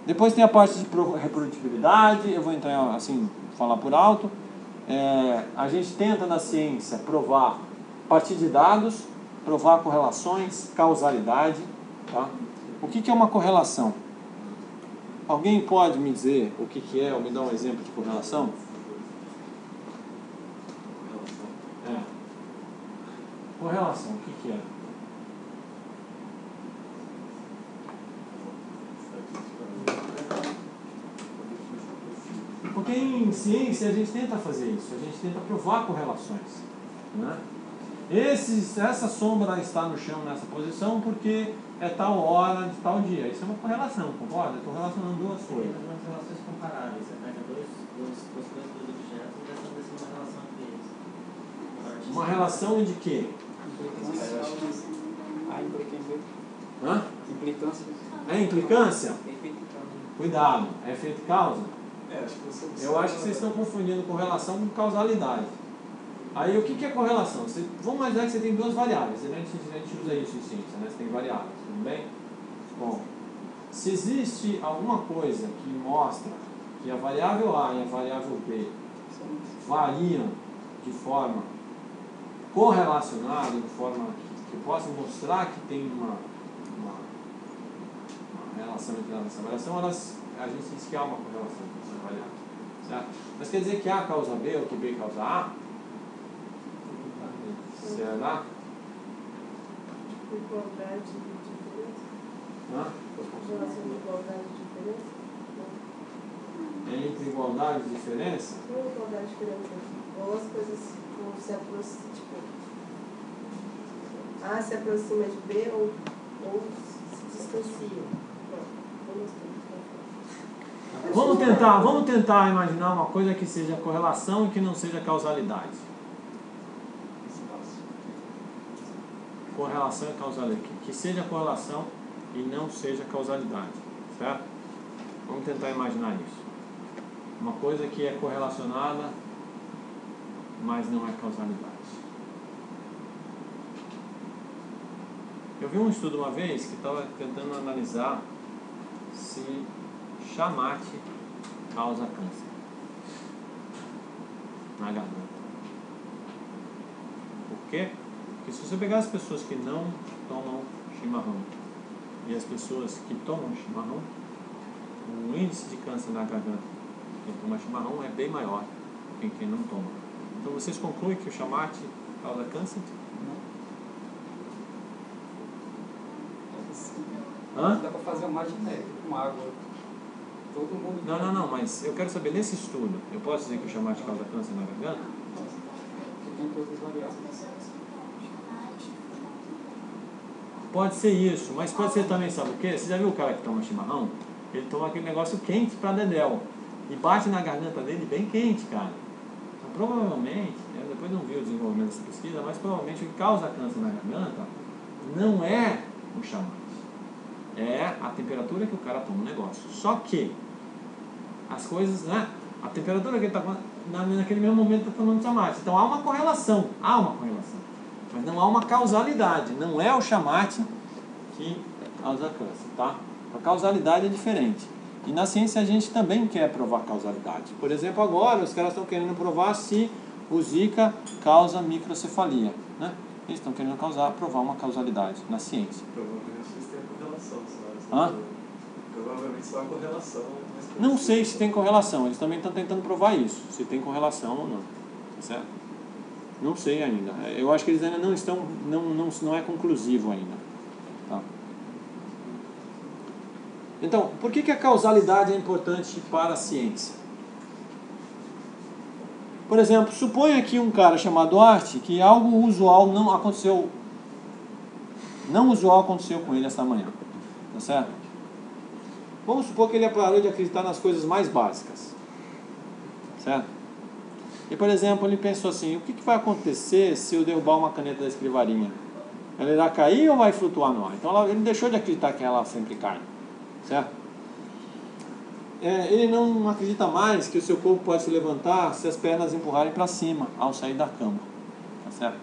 Depois tem a parte de reprodutibilidade, eu vou entrar assim, falar por alto. É, a gente tenta na ciência provar a partir de dados, provar correlações, causalidade, tá? O que que é uma correlação? Alguém pode me dizer o que que é, ou me dar um exemplo de correlação? Correlação. É. Correlação, o que que é? Porque em ciência a gente tenta fazer isso, a gente tenta provar correlações, né? Esse, essa sombra está no chão nessa posição porque é tal hora de tal dia. Isso é uma correlação, concorda? Estou relacionando duas coisas. Mas as relações comparáveis, você pega dois, dois, dois, dois, dois objetos e essa vez uma relação entre eles. Uma relação de quê? A implicância. Hã? Implicância. É implicância? Cuidado, é efeito de causa? Eu acho que vocês estão confundindo correlação com causalidade. Aí o que, que é correlação? Você, vamos imaginar que você tem duas variáveis, né? a, gente, a gente usa isso em ciência, né? Você tem variáveis, tudo bem? Bom, se existe alguma coisa que mostra que a variável A e a variável B variam de forma correlacionada, de forma que, que possa mostrar que tem uma, uma, uma relação entre elas, essa variação, elas, a gente diz que há uma correlação entre essas variáveis, certo? Mas quer dizer que A causa B ou que B causa A? Será? Igualdade de diferença? Hã? Relação de igualdade de diferença? Entre igualdade e diferença? Não igualdade de diferença. Ou as coisas se aproximam, tipo, A se aproxima de B ou, ou se distancia. Vamos tentar, vamos tentar imaginar uma coisa que seja correlação e que não seja causalidade. Correlação e causalidade, que seja correlação e não seja causalidade, certo? Vamos tentar imaginar isso. Uma coisa que é correlacionada, mas não é causalidade. Eu vi um estudo uma vez que estava tentando analisar se chamate causa câncer na garganta. Por quê? Porque se você pegar as pessoas que não tomam chimarrão e as pessoas que tomam chimarrão, o índice de câncer na garganta quem toma chimarrão é bem maior do que quem não toma. Então vocês concluem que o chamate causa câncer? Não. Hã? Dá para fazer uma genética com água. Todo mundo... Não, não, não, mas eu quero saber, nesse estudo, eu posso dizer que o chamate causa câncer na garganta? Porque tem todas as variáveis. Pode ser isso, mas pode ser também, sabe o quê? Você já viu o cara que toma chimarrão? Ele toma aquele negócio quente pra dedéu. E bate na garganta dele bem quente, cara. Então, provavelmente, né, depois não vi o desenvolvimento dessa pesquisa, mas provavelmente o que causa câncer na garganta não é o chamate. É a temperatura que o cara toma no negócio. Só que as coisas, né? A temperatura que ele tá naquele mesmo momento tá tomando chamate. Então há uma correlação. Há uma correlação. Mas não há uma causalidade, não é o chamate que causa câncer, tá? A causalidade é diferente. E na ciência a gente também quer provar causalidade. Por exemplo, agora os caras estão querendo provar se o Zika causa microcefalia, né? Eles estão querendo causar, provar uma causalidade na ciência. Provavelmente isso tem correlação, senhora. Hã? Provavelmente só a correlação. Mas... Não sei se tem correlação, eles também estão tentando provar isso, se tem correlação ou não, tá certo? Não sei ainda. Eu acho que eles ainda não estão... Não, não, não é conclusivo ainda. Tá. Então, por que, que a causalidade é importante para a ciência? Por exemplo, suponha aqui um cara chamado Arte que algo usual não aconteceu... Não usual aconteceu com ele esta manhã. Tá certo? Vamos supor que ele parou de acreditar nas coisas mais básicas. Certo? E, por exemplo, ele pensou assim, o que, que vai acontecer se eu derrubar uma caneta da escrivaninha? Ela irá cair ou vai flutuar no ar? Então ela, ele deixou de acreditar que ela sempre cai, certo? É, ele não acredita mais que o seu corpo pode se levantar se as pernas empurrarem para cima ao sair da cama, tá certo?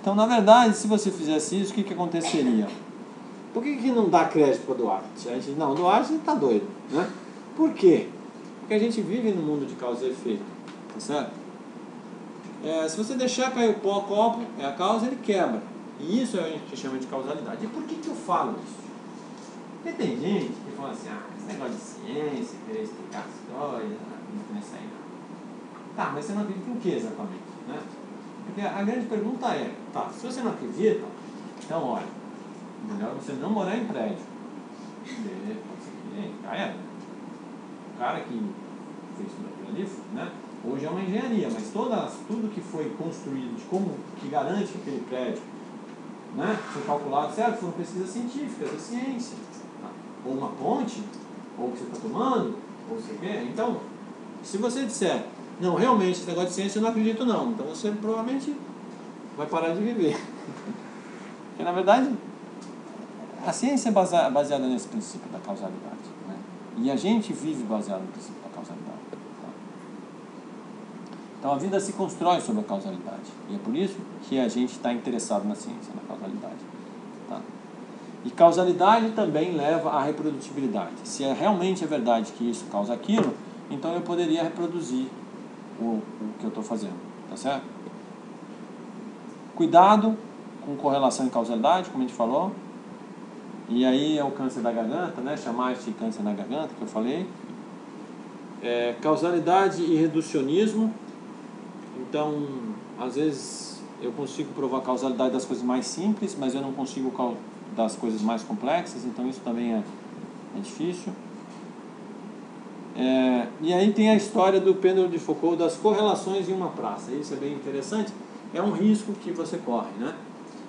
Então, na verdade, se você fizesse isso, o que, que aconteceria? Por que, que não dá crédito para o Duarte? A gente diz, não, o Duarte está doido, né? Por quê? Porque a gente vive num mundo de causa e efeito. Certo? É, se você deixar cair o pó, copo, é a causa, ele quebra. E isso é o que a gente chama de causalidade. E por que, que eu falo isso? Porque tem gente que fala assim, ah, esse negócio de ciência, querer explicar as histórias, não isso aí não. Tá, mas você não acredita em que exatamente? Né? Porque a grande pergunta é, tá, se você não acredita, então olha, melhor você não morar em prédio. Porque, pode ser que, gente, cara, o cara que fez tudo aquilo ali, né? Hoje é uma engenharia, mas todas, tudo que foi construído, de como, que garante que aquele prédio, né, foi calculado certo, foram pesquisas científicas, da ciência. Tá? Ou uma ponte, ou o que você está tomando, ou sei o quê. Então, se você disser, não, realmente, esse negócio de ciência eu não acredito não, então você provavelmente vai parar de viver. Porque, na verdade, a ciência é baseada nesse princípio da causalidade. Né? E a gente vive baseado no princípio da causalidade. Tá? Então, a vida se constrói sobre a causalidade. E é por isso que a gente está interessado na ciência, na causalidade. Tá? E causalidade também leva à reprodutibilidade. Se é, realmente é verdade que isso causa aquilo, então eu poderia reproduzir o, o que eu estou fazendo. Tá certo? Cuidado com correlação e causalidade, como a gente falou. E aí é o câncer da garganta, né? Chamar este câncer na garganta, que eu falei. É, causalidade e reducionismo. Então, às vezes, eu consigo provar a causalidade das coisas mais simples, mas eu não consigo das coisas mais complexas, então isso também é, é difícil. É, e aí tem a história do pêndulo de Foucault, das correlações em uma praça. Isso é bem interessante. É um risco que você corre, né?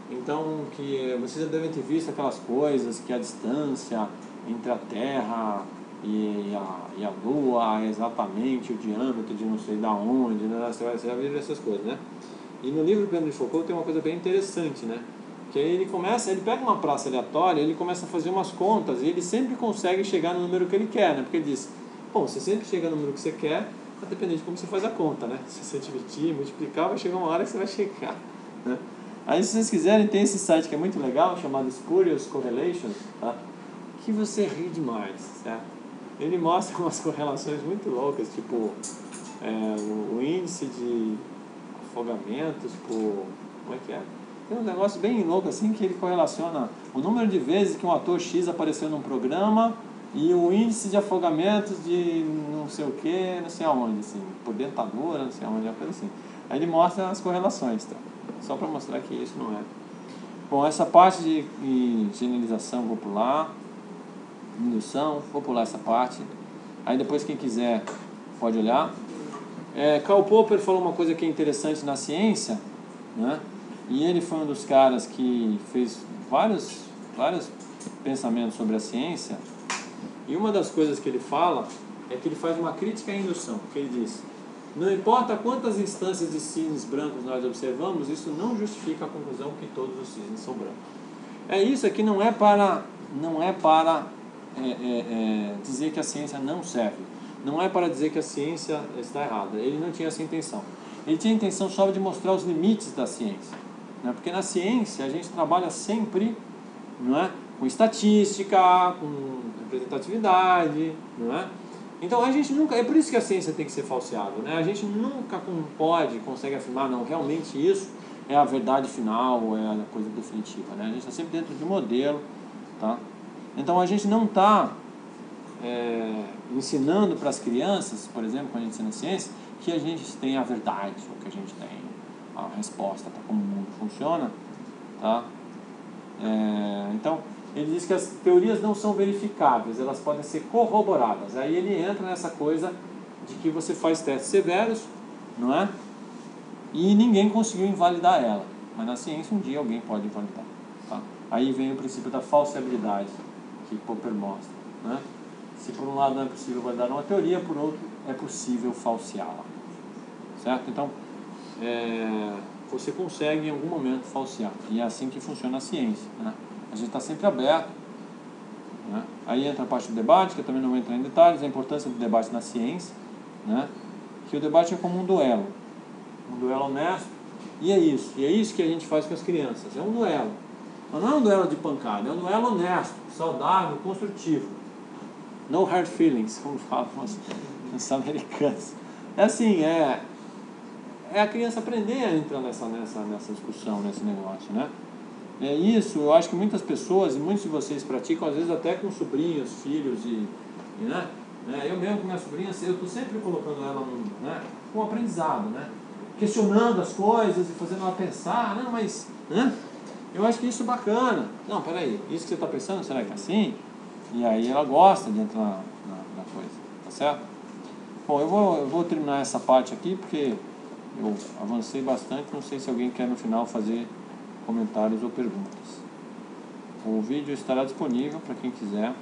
Então, que vocês já devem ter visto aquelas coisas que a distância entre a Terra e a, e a Lua é exatamente o diâmetro de não sei da onde, né? Você já viu essas coisas, né? E no livro do Pêndulo de Foucault tem uma coisa bem interessante, né? Que ele começa, ele pega uma praça aleatória, ele começa a fazer umas contas e ele sempre consegue chegar no número que ele quer, né? Porque ele diz, bom, você sempre chega no número que você quer, mas dependendo de como você faz a conta, né? Se você dividir, multiplicar, vai chegar uma hora que você vai chegar, né? Aí, se vocês quiserem, tem esse site que é muito legal, chamado Spurious Correlations, tá? Que você ri demais, certo? Ele mostra umas correlações muito loucas, tipo é, o, o índice de afogamentos por... como é que é? Tem um negócio bem louco assim, que ele correlaciona o número de vezes que um ator X apareceu num programa e o índice de afogamentos de não sei o que, não sei aonde, assim, por dentadura, não sei aonde, é uma coisa assim. Aí ele mostra as correlações, tá? Só para mostrar que isso não é. Bom, essa parte de, de generalização popular, indução, vou pular essa parte. Aí depois quem quiser pode olhar. É, Karl Popper falou uma coisa que é interessante na ciência, né? E ele foi um dos caras que fez vários, vários pensamentos sobre a ciência. E uma das coisas que ele fala é que ele faz uma crítica à indução, que ele diz... Não importa quantas instâncias de cisnes brancos nós observamos, isso não justifica a conclusão que todos os cisnes são brancos. É isso aqui, não é para, não é para é, é, é, dizer que a ciência não serve. Não é para dizer que a ciência está errada. Ele não tinha essa intenção. Ele tinha a intenção só de mostrar os limites da ciência. Né? Porque na ciência a gente trabalha sempre, não é? Com estatística, com representatividade, não é? Então a gente nunca, é por isso que a ciência tem que ser falseável, né? A gente nunca pode, consegue afirmar, não, realmente isso é a verdade final, é a coisa definitiva, né? A gente está sempre dentro de um modelo, tá? Então a gente não está é, ensinando para as crianças, por exemplo, quando a gente ensina a ciência, que a gente tem a verdade, ou que a gente tem a resposta para como o mundo funciona, tá? É, então... Ele diz que as teorias não são verificáveis, elas podem ser corroboradas. Aí ele entra nessa coisa de que você faz testes severos, não é? E ninguém conseguiu invalidar ela. Mas na ciência um dia alguém pode invalidar. Tá? Aí vem o princípio da falseabilidade, que Popper mostra. Né? Se por um lado não é possível validar uma teoria, por outro é possível falseá-la. Certo? Então, é, você consegue em algum momento falsear. E é assim que funciona a ciência, né? A gente está sempre aberto, né? Aí entra a parte do debate, que eu também não vou entrar em detalhes, a importância do debate na ciência, né? Que o debate é como um duelo, um duelo honesto, e é isso, e é isso que a gente faz com as crianças, é um duelo, mas não é um duelo de pancada, é um duelo honesto, saudável, construtivo, no hard feelings, como falam os americanos, é assim, é, é a criança aprender a entrar nessa, nessa, nessa discussão, nesse negócio, né? É isso, eu acho que muitas pessoas, e muitos de vocês praticam, às vezes até com sobrinhos, filhos, e, e né? Eu mesmo com minha sobrinha, eu estou sempre colocando ela num, né? Com um aprendizado, né? Questionando as coisas e fazendo ela pensar, não, mas, né? Eu acho que isso é bacana. Não, peraí, isso que você está pensando, será que é assim? E aí ela gosta de entrar na, na, na coisa, tá certo? Bom, eu vou, eu vou terminar essa parte aqui porque eu avancei bastante. Não sei se alguém quer no final fazer comentários ou perguntas. O vídeo estará disponível para quem quiser.